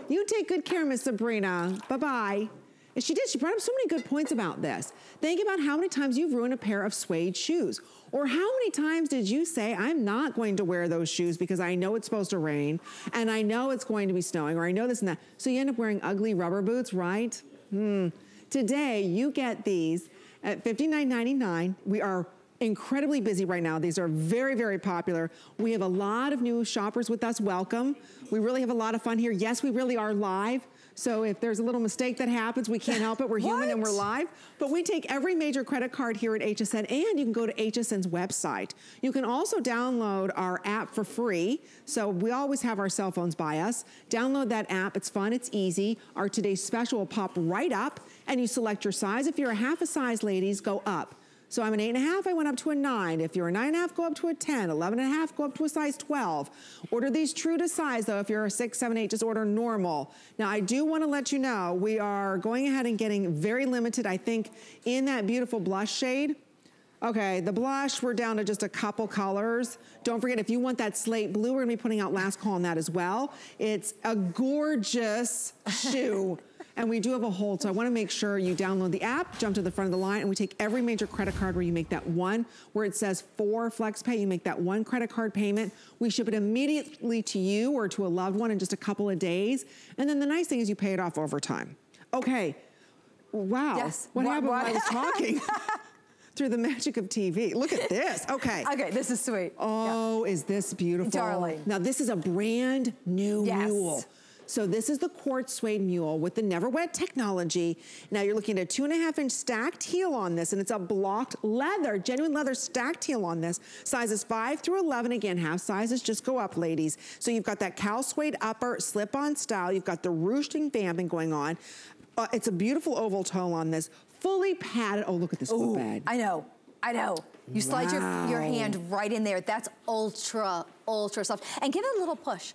You take good care, Miss Sabrina. Bye-bye. And she did, she brought up so many good points about this. Think about how many times you've ruined a pair of suede shoes. Or how many times did you say, I'm not going to wear those shoes because I know it's supposed to rain, and I know it's going to be snowing, or I know this and that. So you end up wearing ugly rubber boots, right? Today, you get these at $59.99. We are incredibly busy right now. These are very, very popular. We have a lot of new shoppers with us. Welcome. We really have a lot of fun here. Yes, we really are live. So if there's a little mistake that happens, we can't help it. We're human and we're live. But we take every major credit card here at HSN, and you can go to HSN's website. You can also download our app for free. So we always have our cell phones by us. Download that app. It's fun. It's easy. Our today's special will pop right up, and you select your size. If you're a half a size, ladies, go up. So I'm an 8.5, I went up to a 9. If you're a 9.5, go up to a 10. 11.5, go up to a size 12. Order these true to size, though. If you're a 6, 7, 8, just order normal. Now, I do want to let you know, we are going ahead and getting very limited, I think, in that beautiful blush shade. Okay, the blush, we're down to just a couple colors. Don't forget, if you want that slate blue, we're gonna be putting out last call on that as well. It's a gorgeous shoe. And we do have a hold, so I wanna make sure you download the app, jump to the front of the line, and we take every major credit card where you make that one, where it says for FlexPay, you make that one credit card payment. We ship it immediately to you or to a loved one in just a couple of days. And then the nice thing is you pay it off over time. Okay, wow, yes. what happened when I was talking? Through the magic of TV. Look at this, okay. Okay, this is sweet. Oh, yeah. Is this beautiful? Darling. Now this is a brand new mule. So this is the quartz suede mule with the Neverwet technology. Now you're looking at a 2.5-inch stacked heel on this, and it's a blocked leather, genuine leather stacked heel on this. Sizes 5 through 11, again, half sizes, just go up, ladies. So you've got that cow suede upper slip-on style. You've got the ruching vamping going on. It's a beautiful oval toe on this, fully padded. Oh, look at this footbed. I know. You slide your hand right in there. That's ultra, ultra soft. And give it a little push.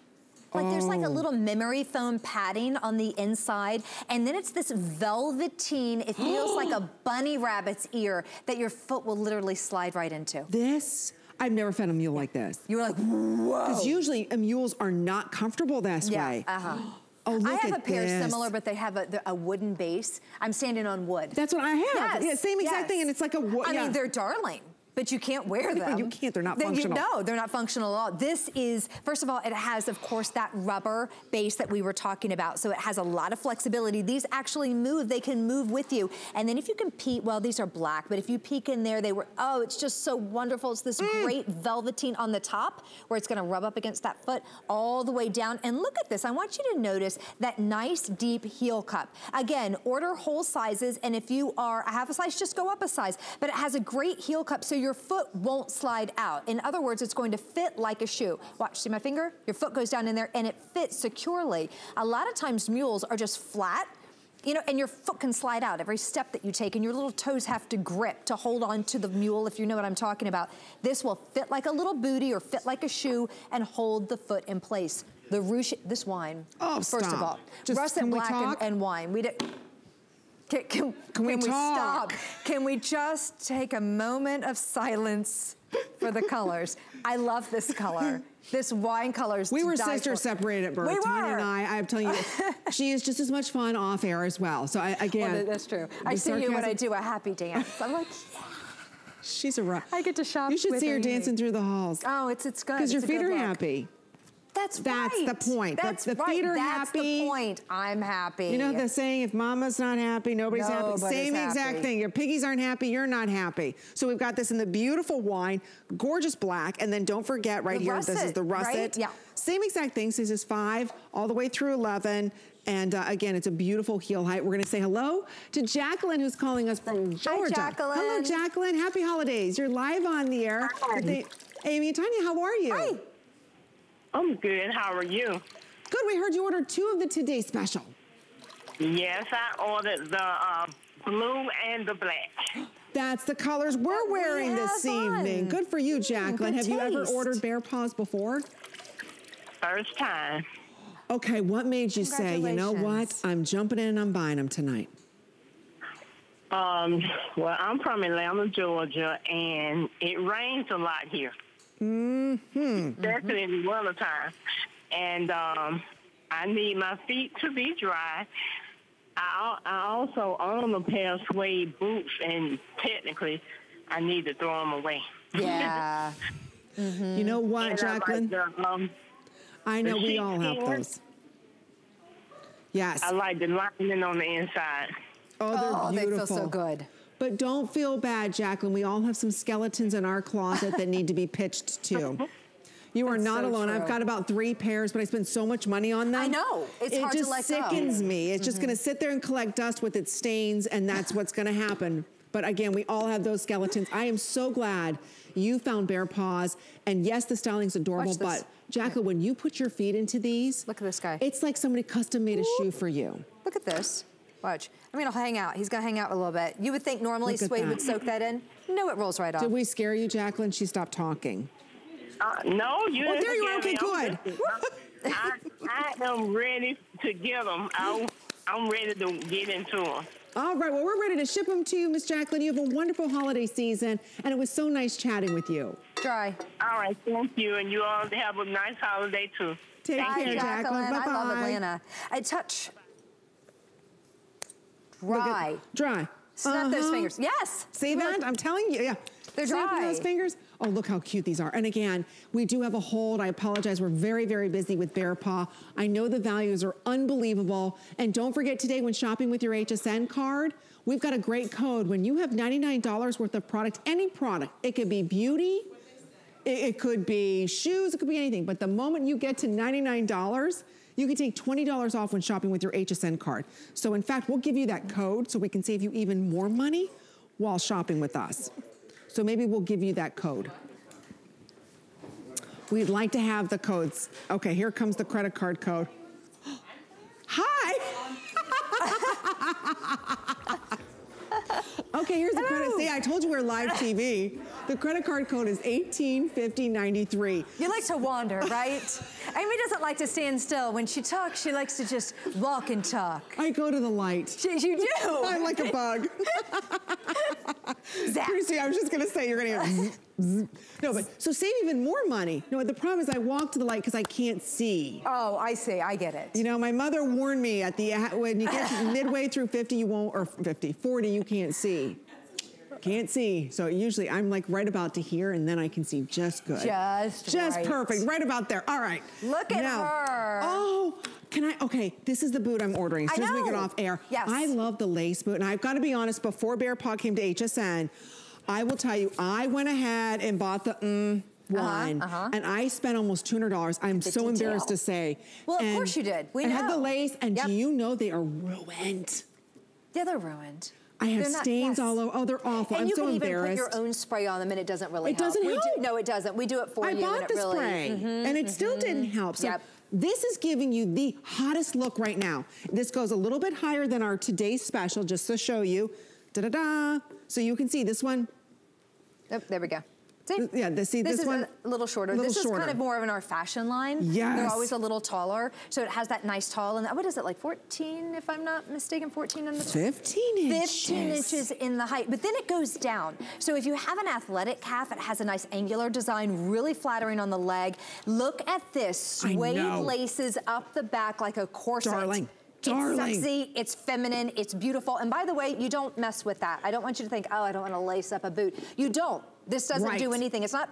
Like there's like a little memory foam padding on the inside, and then it's this velveteen, it feels like a bunny rabbit's ear that your foot will literally slide right into. This, I've never found a mule like this. You were like, whoa. Because usually mules are not comfortable this way. Oh, look at this. I have a pair similar, but they have a wooden base. I'm standing on wood. That's what I have. Yes. Yeah, same exact thing, and it's like a wood. I mean, they're darling. But you can't wear them. You can't, they're not functional. No, they're not functional at all. This is, first of all, it has, of course, that rubber base that we were talking about. So it has a lot of flexibility. These actually move, they can move with you. And then if you can peek, well, these are black, but if you peek in there, they were, oh, it's just so wonderful. It's this great velveteen on the top where it's gonna rub up against that foot all the way down. And look at this, I want you to notice that nice deep heel cup. Again, order whole sizes, and if you are a half a size, just go up a size. But it has a great heel cup, so your foot won't slide out. In other words, it's going to fit like a shoe. Watch, see my finger? Your foot goes down in there and it fits securely. A lot of times mules are just flat You know, and your foot can slide out every step that you take, and your little toes have to grip to hold on to the mule, if you know what I'm talking about. This will fit like a little booty or fit like a shoe and hold the foot in place. The ruche, this wine, oh, first of all, russet black and wine. We did. Can we stop? Can we just take a moment of silence for the colors? I love this color. This wine colors. We were sisters separated at birth. We were. Tanya and I. I'm telling you, she is just as much fun off air as well. So again, well, that's true. I see sarcasm. You when I do a happy dance. I'm like, yeah. She's a rock. I get to shop. You should see her dancing through the halls. Oh, it's good. Because your feet are happy. That's right. The point. That's the point. I'm happy. You know the saying, if mama's not happy, nobody's happy. Same exact thing. Your piggies aren't happy, you're not happy. So we've got this in the beautiful wine, gorgeous black, and then don't forget right here, this is the russet. Right? Yeah. Same exact thing. So this is 5 all the way through 11. And again, it's a beautiful heel height. We're gonna say hello to Jacqueline, who's calling us from Georgia. Hi, Jacqueline. Hello, Jacqueline. Happy holidays. You're live on the air. Amy and Tanya, how are you? Hi. I'm good. How are you? Good. We heard you ordered 2 of the Today Special. Yes, I ordered the blue and the black. That's the colors we're wearing this evening. Good for you, Jacqueline. Have you ever ordered BEARPAWs before? First time. Okay, what made you say, you know what, I'm jumping in and I'm buying them tonight? Well, I'm from Atlanta, Georgia, and it rains a lot here. Mm-hmm. Especially in the winter time. And I need my feet to be dry. I also own a pair of suede boots, and technically I need to throw them away. Yeah. Mm-hmm. You know what, and Jacqueline? I know we all have those. Yes. I like the lining on the inside. Oh, they're beautiful. They feel so good. But don't feel bad, Jacqueline. We all have some skeletons in our closet that need to be pitched to. You are not alone. True. I've got about 3 pairs, but I spend so much money on them. I know. It's hard to let go. It just sickens me. It's just going to sit there and collect dust with its stains, and that's what's going to happen. But again, we all have those skeletons. I am so glad you found BEARPAWs. And yes, the styling's adorable, but Jacqueline, when you put your feet into these, look at this guy. It's like somebody custom made a shoe for you. Look at this. Watch. I mean, it'll hang out. He's gonna hang out a little bit. You would think normally suede would soak that in. No, it rolls right off. Did we scare you, Jacqueline? She stopped talking. No, you didn't. Oh, there you are. Okay, good. I am ready to get them. I'm ready to get into them. All right, well, we're ready to ship them to you, Miss Jacqueline. You have a wonderful holiday season, and it was so nice chatting with you. Dry. All right, thank you, and you all have a nice holiday, too. Take care, Jacqueline. Bye-bye. I love Atlanta. Dry. Dry. Snap those fingers. Yes. See that? I'm telling you. Yeah. They're dry. Snapping those fingers. Oh, look how cute these are. And again, we do have a hold. I apologize. We're very, very busy with BEARPAW. I know the values are unbelievable. And don't forget today when shopping with your HSN card, we've got a great code. When you have $99 worth of product, any product, it could be beauty, it could be shoes, it could be anything. But the moment you get to $99, you can take $20 off when shopping with your HSN card. So in fact, we'll give you that code so we can save you even more money while shopping with us. So maybe we'll give you that code. We'd like to have the codes. Okay, here comes the credit card code. Hi! Okay, here's the credit. See, I told you we're live TV. The credit card code is 185093. You like to wander, right? Amy doesn't like to stand still. When she talks, she likes to just walk and talk. I go to the light. You do. I'm like a bug. Christy, I was just gonna say you're gonna hear zzz. No, but so save even more money. No, the problem is I walk to the light because I can't see. Oh, I see. I get it. You know, my mother warned me when you get midway through 50, you won't, or 50, 40, you can't see. Can't see. So usually I'm like right about to here, and then I can see just good. Just right. Perfect. Right about there. All right. Look at her. Oh, can I? Okay, this is the boot I'm ordering. As soon as we get off air. Yes. I love the lace boot, and I've got to be honest. Before BEARPAW came to HSN, I will tell you, I went ahead and bought the one, and I spent almost $200. I'm so embarrassed to say. Well, of course you did. We know. I had the lace, and do you know they are ruined? Yeah, they're ruined. I have stains all over. Oh, they're awful. I'm so embarrassed. And you can even put your own spray on them, and it doesn't really help. It doesn't help? No, it doesn't. We do it for you. I bought the spray, and it still didn't help. So This is giving you the hottest look right now. This goes a little bit higher than our today's special, just to show you. Da-da-da. So you can see this one. Oh, there we go. See? Yeah, see, this one is a little shorter. This is kind of more of in our fashion line. Yes. They're always a little taller. So it has that nice tall, and what is it, like 14, if I'm not mistaken, 14 on the 15 inches. 15 inches in the height, but then it goes down. So if you have an athletic calf, it has a nice angular design, really flattering on the leg. Look at this, suede laces up the back like a corset. Darling. Darling. It's sexy, it's feminine, it's beautiful. And by the way, you don't mess with that. I don't want you to think, oh, I don't want to lace up a boot. You don't. This doesn't do anything. It's not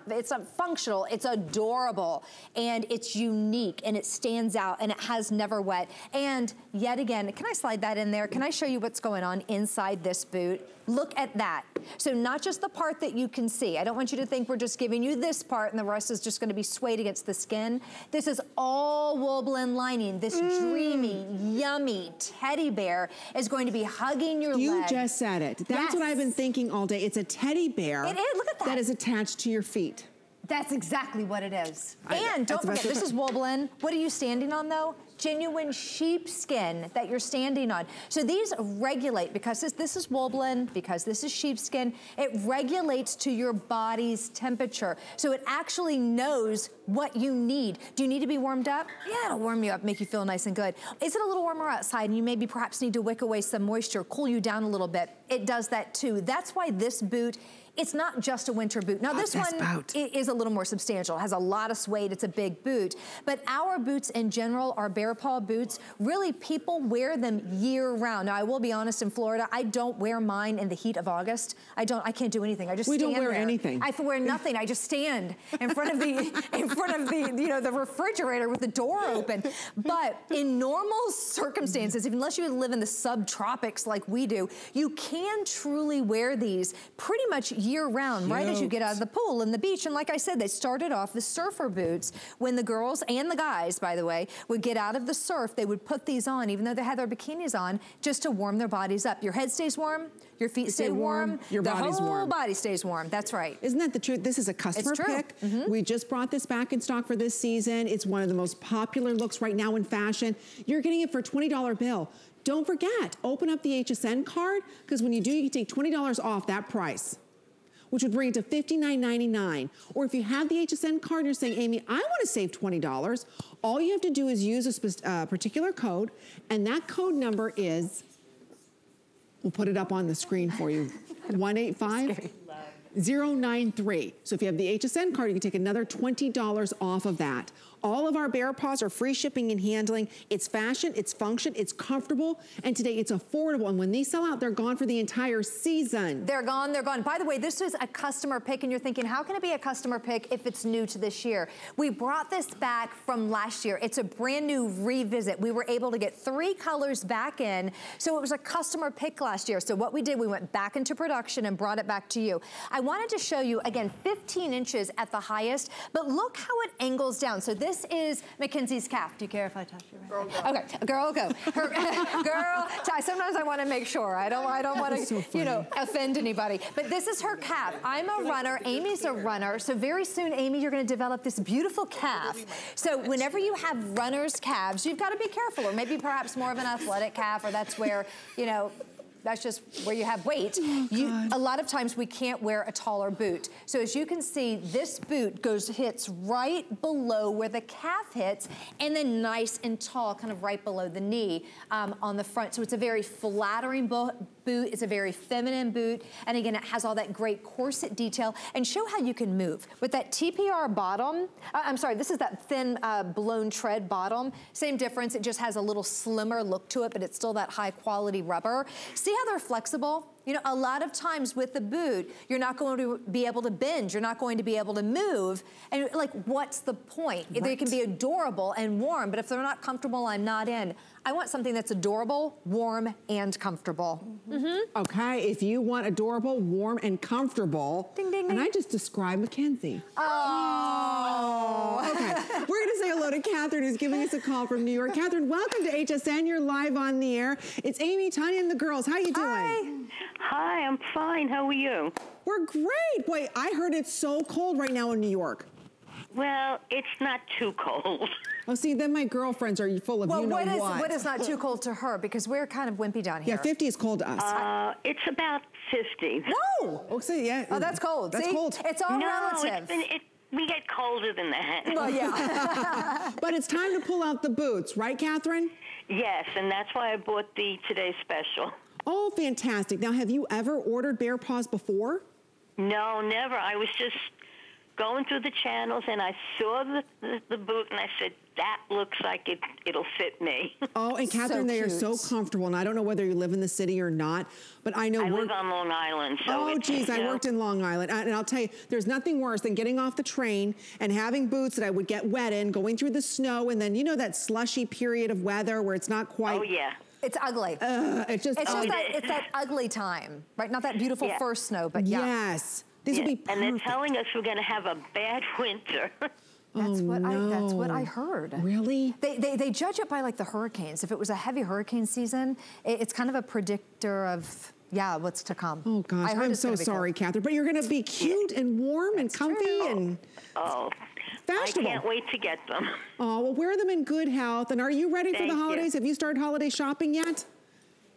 functional, it's adorable. And it's unique and it stands out and it has Neverwet. And yet again, can I slide that in there? Can I show you what's going on inside this boot? Look at that. So not just the part that you can see. I don't want you to think we're just giving you this part and the rest is just gonna be suede against the skin. This is all wool blend lining. This dreamy, yummy teddy bear is going to be hugging your leg. You just said it. That's what I've been thinking all day. It's a teddy bear. It is, look at that. That is attached to your feet. That's exactly what it is. And don't forget, this is wool blend. What are you standing on though? Genuine sheepskin that you're standing on. So these regulate, because this is wool blend, because this is sheepskin, it regulates to your body's temperature. So it actually knows what you need. Do you need to be warmed up? Yeah, it'll warm you up, make you feel nice and good. Is it a little warmer outside and you maybe perhaps need to wick away some moisture, cool you down a little bit? It does that too. That's why this boot, it's not just a winter boot. Now this one is a little more substantial. It has a lot of suede, it's a big boot. But our boots in general, our BEARPAW boots, really people wear them year round. Now I will be honest, in Florida, I don't wear mine in the heat of August. I can't do anything, I just stand there. We don't wear anything. I wear nothing, I just stand in front of the, you know, the refrigerator with the door open. But in normal circumstances, unless you live in the subtropics like we do, you can truly wear these pretty much year round, right as you get out of the pool and the beach. And like I said, they started off the surfer boots. When the girls and the guys, by the way, would get out of the surf, they would put these on, even though they had their bikinis on, just to warm their bodies up. Your head stays warm, your feet stay warm, your body's warm. The whole body stays warm, that's right. Isn't that the truth? This is a customer pick. Mm-hmm. We just brought this back in stock for this season. It's one of the most popular looks right now in fashion. You're getting it for a $20 bill. Don't forget, open up the HSN card, because when you do, you can take $20 off that price, which would bring it to $59.99. Or if you have the HSN card and you're saying, Amy, I want to save $20, all you have to do is use a particular code, and that code number is, we'll put it up on the screen for you, 185093. So if you have the HSN card, you can take another $20 off of that. All of our BEARPAWs are free shipping and handling. It's fashion, it's function, it's comfortable, and today it's affordable. And when these sell out, they're gone for the entire season. They're gone, they're gone. By the way, this is a customer pick, and you're thinking, how can it be a customer pick if it's new to this year? We brought this back from last year. It's a brand new revisit. We were able to get 3 colors back in, so it was a customer pick last year. So what we did, we went back into production and brought it back to you. I wanted to show you, again, 15 inches at the highest, but look how it angles down. So this is Mackenzie's calf. Do you care if I touch you? Right? Girl, go. Okay, girl, go. Girl, sometimes I want to make sure. I don't want to, you know, offend anybody. But this is her calf. I'm a runner. Amy's a runner. So very soon, Amy, you're going to develop this beautiful calf. So whenever you have runner's calves, you've got to be careful, or maybe perhaps more of an athletic calf, or that's where, you know, that's just where you have weight. A lot of times we can't wear a taller boot. So as you can see, this boot hits right below where the calf hits, and then nice and tall, kind of right below the knee on the front. So it's a very flattering boot, it's a very feminine boot, and again, it has all that great corset detail. And show how you can move. With that TPR bottom, I'm sorry, this is that thin blown tread bottom. Same difference, it just has a little slimmer look to it, but it's still that high quality rubber. See how they're flexible? You know, a lot of times with the boot, you're not going to be able to bend, you're not going to be able to move, and like, what's the point? Right. They can be adorable and warm, but if they're not comfortable, I'm not in. I want something that's adorable, warm, and comfortable. Mm-hmm. Okay, if you want adorable, warm, and comfortable, ding, ding, ding. And I just described Mackenzie. Oh. Okay, we're gonna say hello to Catherine, who's giving us a call from New York. Catherine, welcome to HSN, you're live on the air. It's Amy, Tanya, and the girls. How you doing? Hi, I'm fine, how are you? We're great. Boy, I heard it's so cold right now in New York. Well, it's not too cold. Oh, see, then my girlfriends are full of, well, you know what. Well, what is not too cold to her? Because we're kind of wimpy down here. Yeah, 50 is cold to us. It's about 50. No! Oh, see, yeah. Oh, that's cold. That's cold. It's all relative. It's been, we get colder than that. Well, yeah. But it's time to pull out the boots, right, Catherine? Yes, and that's why I bought the Today Special. Oh, fantastic. Now, have you ever ordered BEARPAWs before? No, never. I was just going through the channels, and I saw the boot, and I said, that looks like it'll fit me. Oh, and Catherine, they are so comfortable, and I don't know whether you live in the city or not, but I know I live on Long Island, so oh, geez, I worked in Long Island, and I'll tell you, there's nothing worse than getting off the train and having boots that I would get wet in, going through the snow, and then, you know, that slushy period of weather where it's not quite... Oh, yeah. It's ugly. It's that ugly time, right? Not that beautiful first snow, but yeah. Yes. This will be perfect. And they're telling us we're going to have a bad winter. That's what I heard. Really? They judge it by like the hurricanes. If it was a heavy hurricane season, it's kind of a predictor of, yeah, what's to come. Oh gosh, I'm so sorry, cold. Catherine, but you're going to be cute and warm and comfy and fashionable. I can't wait to get them. Oh, well, wear them in good health. And are you ready for the holidays? Have you started holiday shopping yet?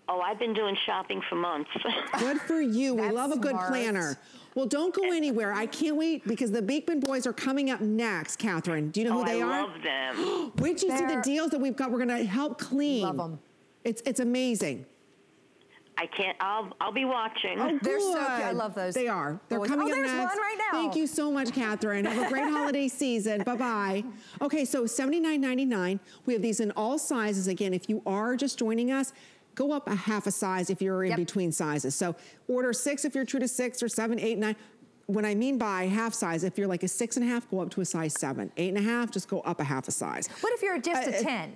Oh, I've been doing shopping for months. Good for you. We love a good planner. Well, don't go anywhere. I can't wait because the Beekman boys are coming up next, Catherine. Do you know who they are? I love them. Wait till you see the deals that we've got. We're going to help clean. Love them. It's amazing. I can't, I'll be watching. Oh, they're so cute. I love those. They are. They're coming up next. There's one right now. Thank you so much, Catherine. Have a great holiday season. Bye-bye. Okay, so $79.99. We have these in all sizes. Again, if you are just joining us, go up a half a size if you're in between sizes. So order 6 if you're true to 6 or 7, 8, 9. When I mean by half size, if you're like a 6.5, go up to a size 7. 8.5, just go up a half a size. What if you're just a 10?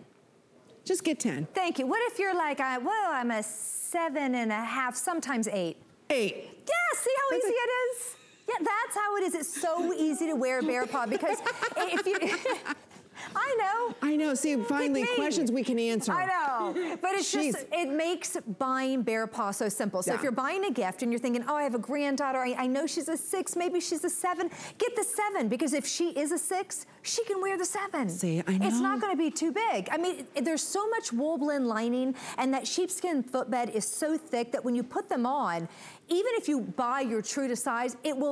Just get 10. Thank you. What if you're like, I'm a 7.5, sometimes 8. 8. Yeah, see how easy it is? Yeah, that's how it is. It's so easy to wear BEARPAW because if you... I know. See, finally, questions we can answer. I know. But it's just, it makes buying BEARPAW so simple. So if you're buying a gift and you're thinking, oh, I have a granddaughter, I know she's a 6, maybe she's a 7, get the 7, because if she is a 6, she can wear the 7. See, I know. It's not going to be too big. I mean, there's so much wool blend lining, and that sheepskin footbed is so thick that when you put them on, even if you buy your true to size, you'll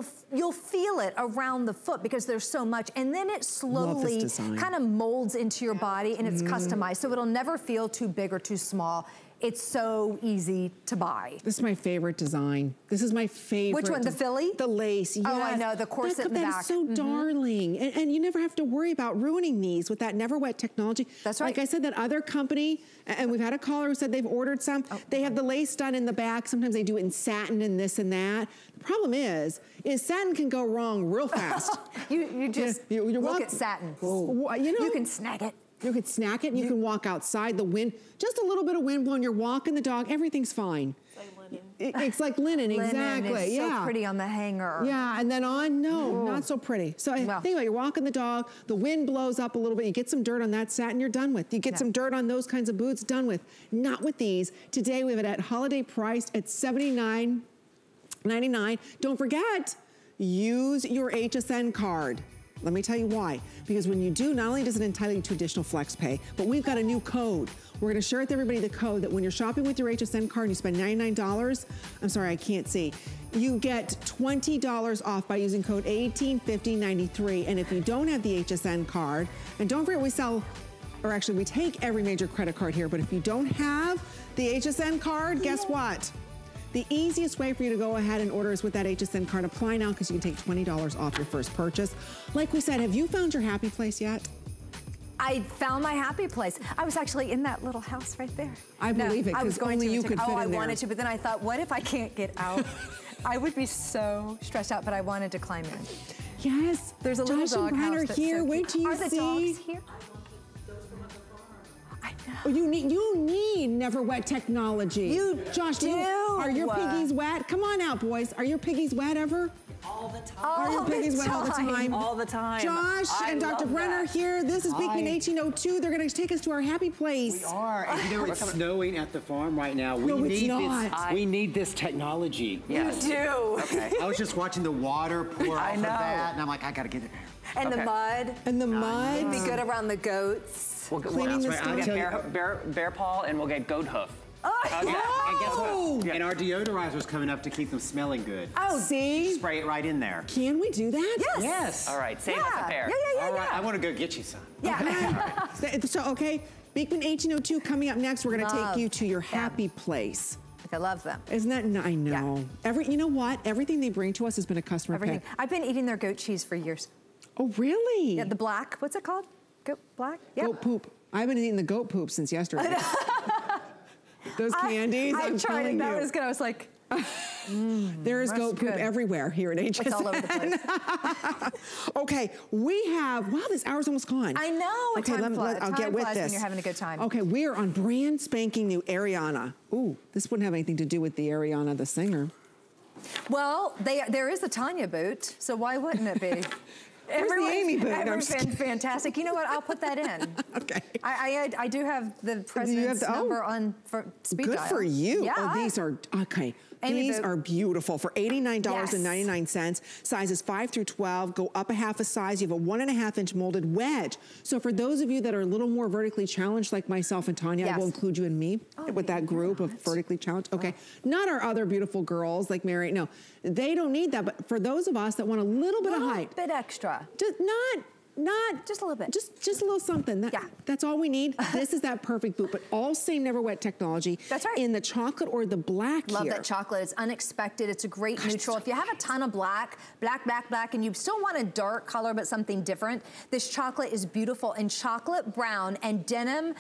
feel it around the foot because there's so much. And then it slowly kind of molds into your body and it's customized. So it'll never feel too big or too small. It's so easy to buy. This is my favorite design. This is my favorite. Which one, the Philly? The lace, yes. Oh, I know, the corset in the back. That is so darling. And you never have to worry about ruining these with that Neverwet technology. That's right. Like I said, that other company, and we've had a caller who said they've ordered some. They have the lace done in the back. Sometimes they do it in satin and this and that. The problem is satin can go wrong real fast. you look at satin. Oh, you know, you can snag it. You can snack it, and you can walk outside. The wind, just a little bit of wind blowing, you're walking the dog, everything's fine. It's like linen. It's like linen, exactly. Linen is so pretty on the hanger. Yeah, and then on, not so pretty. So think about it, you're walking the dog, the wind blows up a little bit, you get some dirt on that satin, you're done with. You get some dirt on those kinds of boots, done with. Not with these. Today we have it at holiday price at $79.99. Don't forget, use your HSN card. Let me tell you why. Because when you do, not only does it entitle you to additional flex pay, but we've got a new code. We're gonna share with everybody the code that when you're shopping with your HSN card and you spend $99, I'm sorry, I can't see, you get $20 off by using code 185093. And if you don't have the HSN card, and don't forget we sell, or actually we take every major credit card here, but if you don't have the HSN card, guess what? The easiest way for you to go ahead and order is with that HSN card. Apply now because you can take $20 off your first purchase. Like we said, have you found your happy place yet? I found my happy place. I was actually in that little house right there. I believe it, because only you could fit in there. Oh, I wanted to, but then I thought, what if I can't get out? I would be so stressed out, but I wanted to climb in. Yes, there's a little dog house that's here. Wait till you see. Are the dogs here? Oh, you need Neverwet technology. You Josh, do. Are your piggies wet? Come on out, boys. Are your piggies wet ever? All the time. Are your piggies wet all the time? All the time. Josh and Dr. Brenner here. This is Beekman 1802. They're going to take us to our happy place. We are. And you know, it's snowing at the farm right now. We we need this technology. Yes. You do. Okay. I was just watching the water pour out of that, and I'm like, I got to get it. And the mud. And the mud. It'd be good around the goats. We'll cleaning the skin. I'll get bear paw and we'll get goat hoof. Oh, yeah. And guess what? Yeah. And our deodorizer's coming up to keep them smelling good. Oh, see? Spray it right in there. Can we do that? Yes. Yes. All right, save us a pair. Yeah. All right, I want to go get you some. Yeah. Okay. All right. So, Beekman 1802 coming up next. We're going to take you to your happy place. I love them. Isn't that? I know. Yeah. You know what? Everything they bring to us has been a customer pick. I've been eating their goat cheese for years. Oh, really? Yeah, the black. What's it called? Goat black? Yeah. Goat poop. I've been eating the goat poop since yesterday. Those candies, I'm tried it. That was good. I was like, there is goat poop everywhere here at HSN. It's all over the place. Okay, we have, wow, this hour's almost gone. I know. Okay, I'll get with this. When you're having a good time. Okay, we are on brand spanking new Ariana. Ooh, this wouldn't have anything to do with the Ariana, the singer. Well, there is the Tanya boot, so why wouldn't it be? Everyone's been fantastic. You know what? I'll put that in. Okay. I do have the president's number on speed dial. Good for you. Yeah. Oh, these are, okay. These are beautiful for $89.99. Yes. Sizes 5 through 12, go up a half a size. You have a 1.5-inch molded wedge. So for those of you that are a little more vertically challenged like myself and Tanya, I will include you and me with that group of vertically challenged. Okay, not our other beautiful girls like Mary. No, they don't need that. But for those of us that want a little bit of height. A little bit extra. Just a little bit. Just a little something. That's all we need. This is that perfect boot, but all same Neverwet technology. That's right. In the chocolate or the black. Love that chocolate. It's unexpected. It's a great neutral. If you have a ton of black, and you still want a dark color but something different, this chocolate is beautiful. And chocolate brown and denim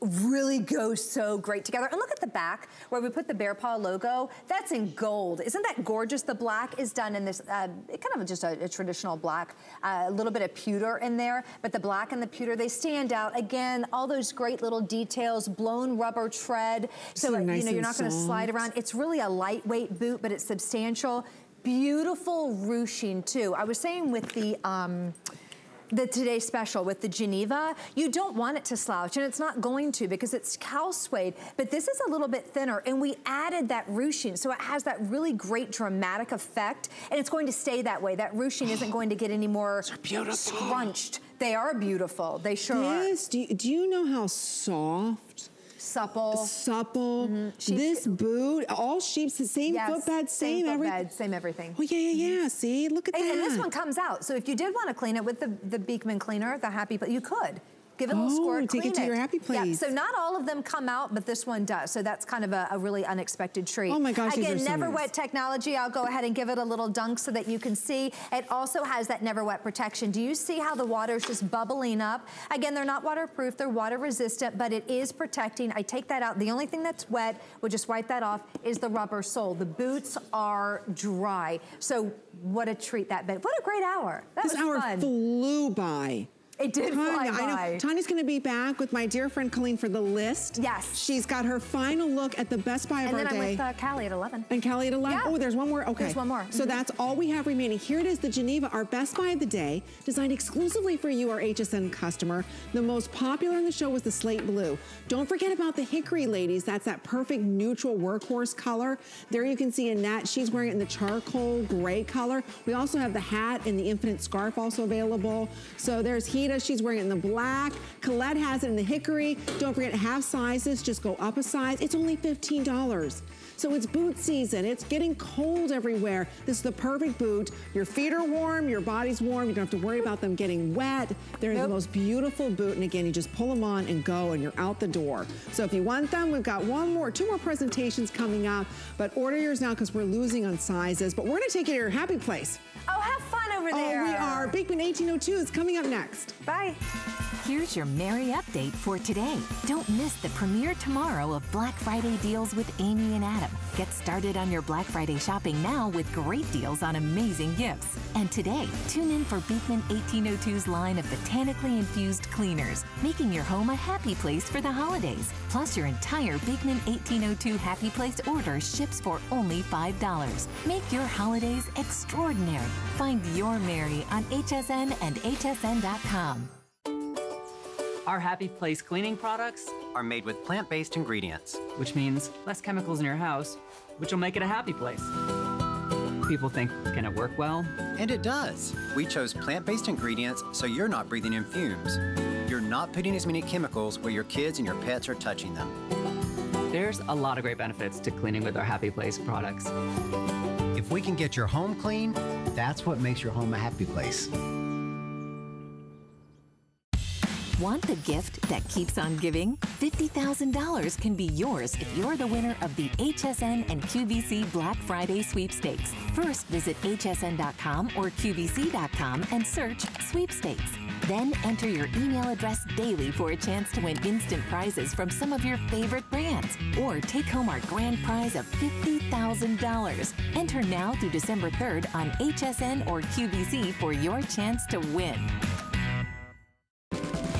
really go so great together. And look at the back where we put the BearPaw logo. That's in gold. Isn't that gorgeous? The black is done in this kind of just a traditional black, a little bit of pewter in there, but the black and the pewter, they stand out. Again, all those great little details, blown rubber tread. So nice, you're not going to slide around. It's really a lightweight boot, but it's substantial. Beautiful ruching too. I was saying with the Today Special with the Geneva, you don't want it to slouch, and it's not going to because it's cow suede, but this is a little bit thinner, and we added that ruching, so it has that really great dramatic effect, and it's going to stay that way. That ruching isn't going to get any more scrunched. They are beautiful. They sure are. Do you know how soft? Supple. Mm-hmm. This boot, all sheep's, same footbed, same everything. Same everything. Oh, yeah. See, look at that. And this one comes out. So if you did want to clean it with the Beekman cleaner, the Happy Place, you could. Give it a little squirt, clean it. Take it to your happy place. Yeah, so not all of them come out, but this one does. So that's kind of a really unexpected treat. Oh my gosh, again, Neverwet technology. I'll go ahead and give it a little dunk so that you can see. It also has that Neverwet protection. Do you see how the water's just bubbling up? Again, they're not waterproof, they're water resistant, but it is protecting. I take that out. The only thing that's wet, we'll just wipe that off, is the rubber sole. The boots are dry. So what a treat that been. What a great hour. That was fun. This hour flew by. It did fly by. I know. Tanya's going to be back with my dear friend Colleen for the list. Yes. She's got her final look at the Best Buy of our day. And then I'm with Callie at 11. And Callie at 11? Yeah. Oh, there's one more. Okay. There's one more. So that's all we have remaining. Here it is, the Geneva, our Best Buy of the day, designed exclusively for you, our HSN customer. The most popular in the show was the slate blue. Don't forget about the hickory, ladies. That's that perfect neutral workhorse color. There you can see Annette. She's wearing it in the charcoal gray color. We also have the hat and the infinite scarf also available. So there's heat. She's wearing it in the black. Colette has it in the hickory. Don't forget half sizes, just go up a size. It's only $15. So it's boot season. It's getting cold everywhere. This is the perfect boot. Your feet are warm, your body's warm. You don't have to worry about them getting wet. They're the most beautiful boot. And again, you just pull them on and go and you're out the door. So if you want them, we've got two more presentations coming up, but order yours now because we're losing on sizes, but we're gonna take you to your happy place. Oh, have fun over there. Oh, we are. Beekman 1802 is coming up next. Bye. Here's your Merry update for today. Don't miss the premiere tomorrow of Black Friday deals with Amy and Adam. Get started on your Black Friday shopping now with great deals on amazing gifts. And today, tune in for Beekman 1802's line of botanically infused cleaners, making your home a happy place for the holidays. Plus, your entire Beekman 1802 Happy Place order ships for only $5. Make your holidays extraordinary. Find your Merry on HSN and hsn.com. Our Happy Place cleaning products are made with plant-based ingredients, which means less chemicals in your house, which will make it a happy place. people think, can it work well? And it does. We chose plant-based ingredients so you're not breathing in fumes. You're not putting as many chemicals where your kids and your pets are touching them. There's a lot of great benefits to cleaning with our Happy Place products. If we can get your home clean, that's what makes your home a happy place. Want the gift that keeps on giving? $50,000 can be yours if you're the winner of the HSN and QVC Black Friday sweepstakes. First, visit hsn.com or qvc.com and search sweepstakes. Then enter your email address daily for a chance to win instant prizes from some of your favorite brands, or take home our grand prize of $50,000. Enter now through December 3rd on HSN or QVC for your chance to win.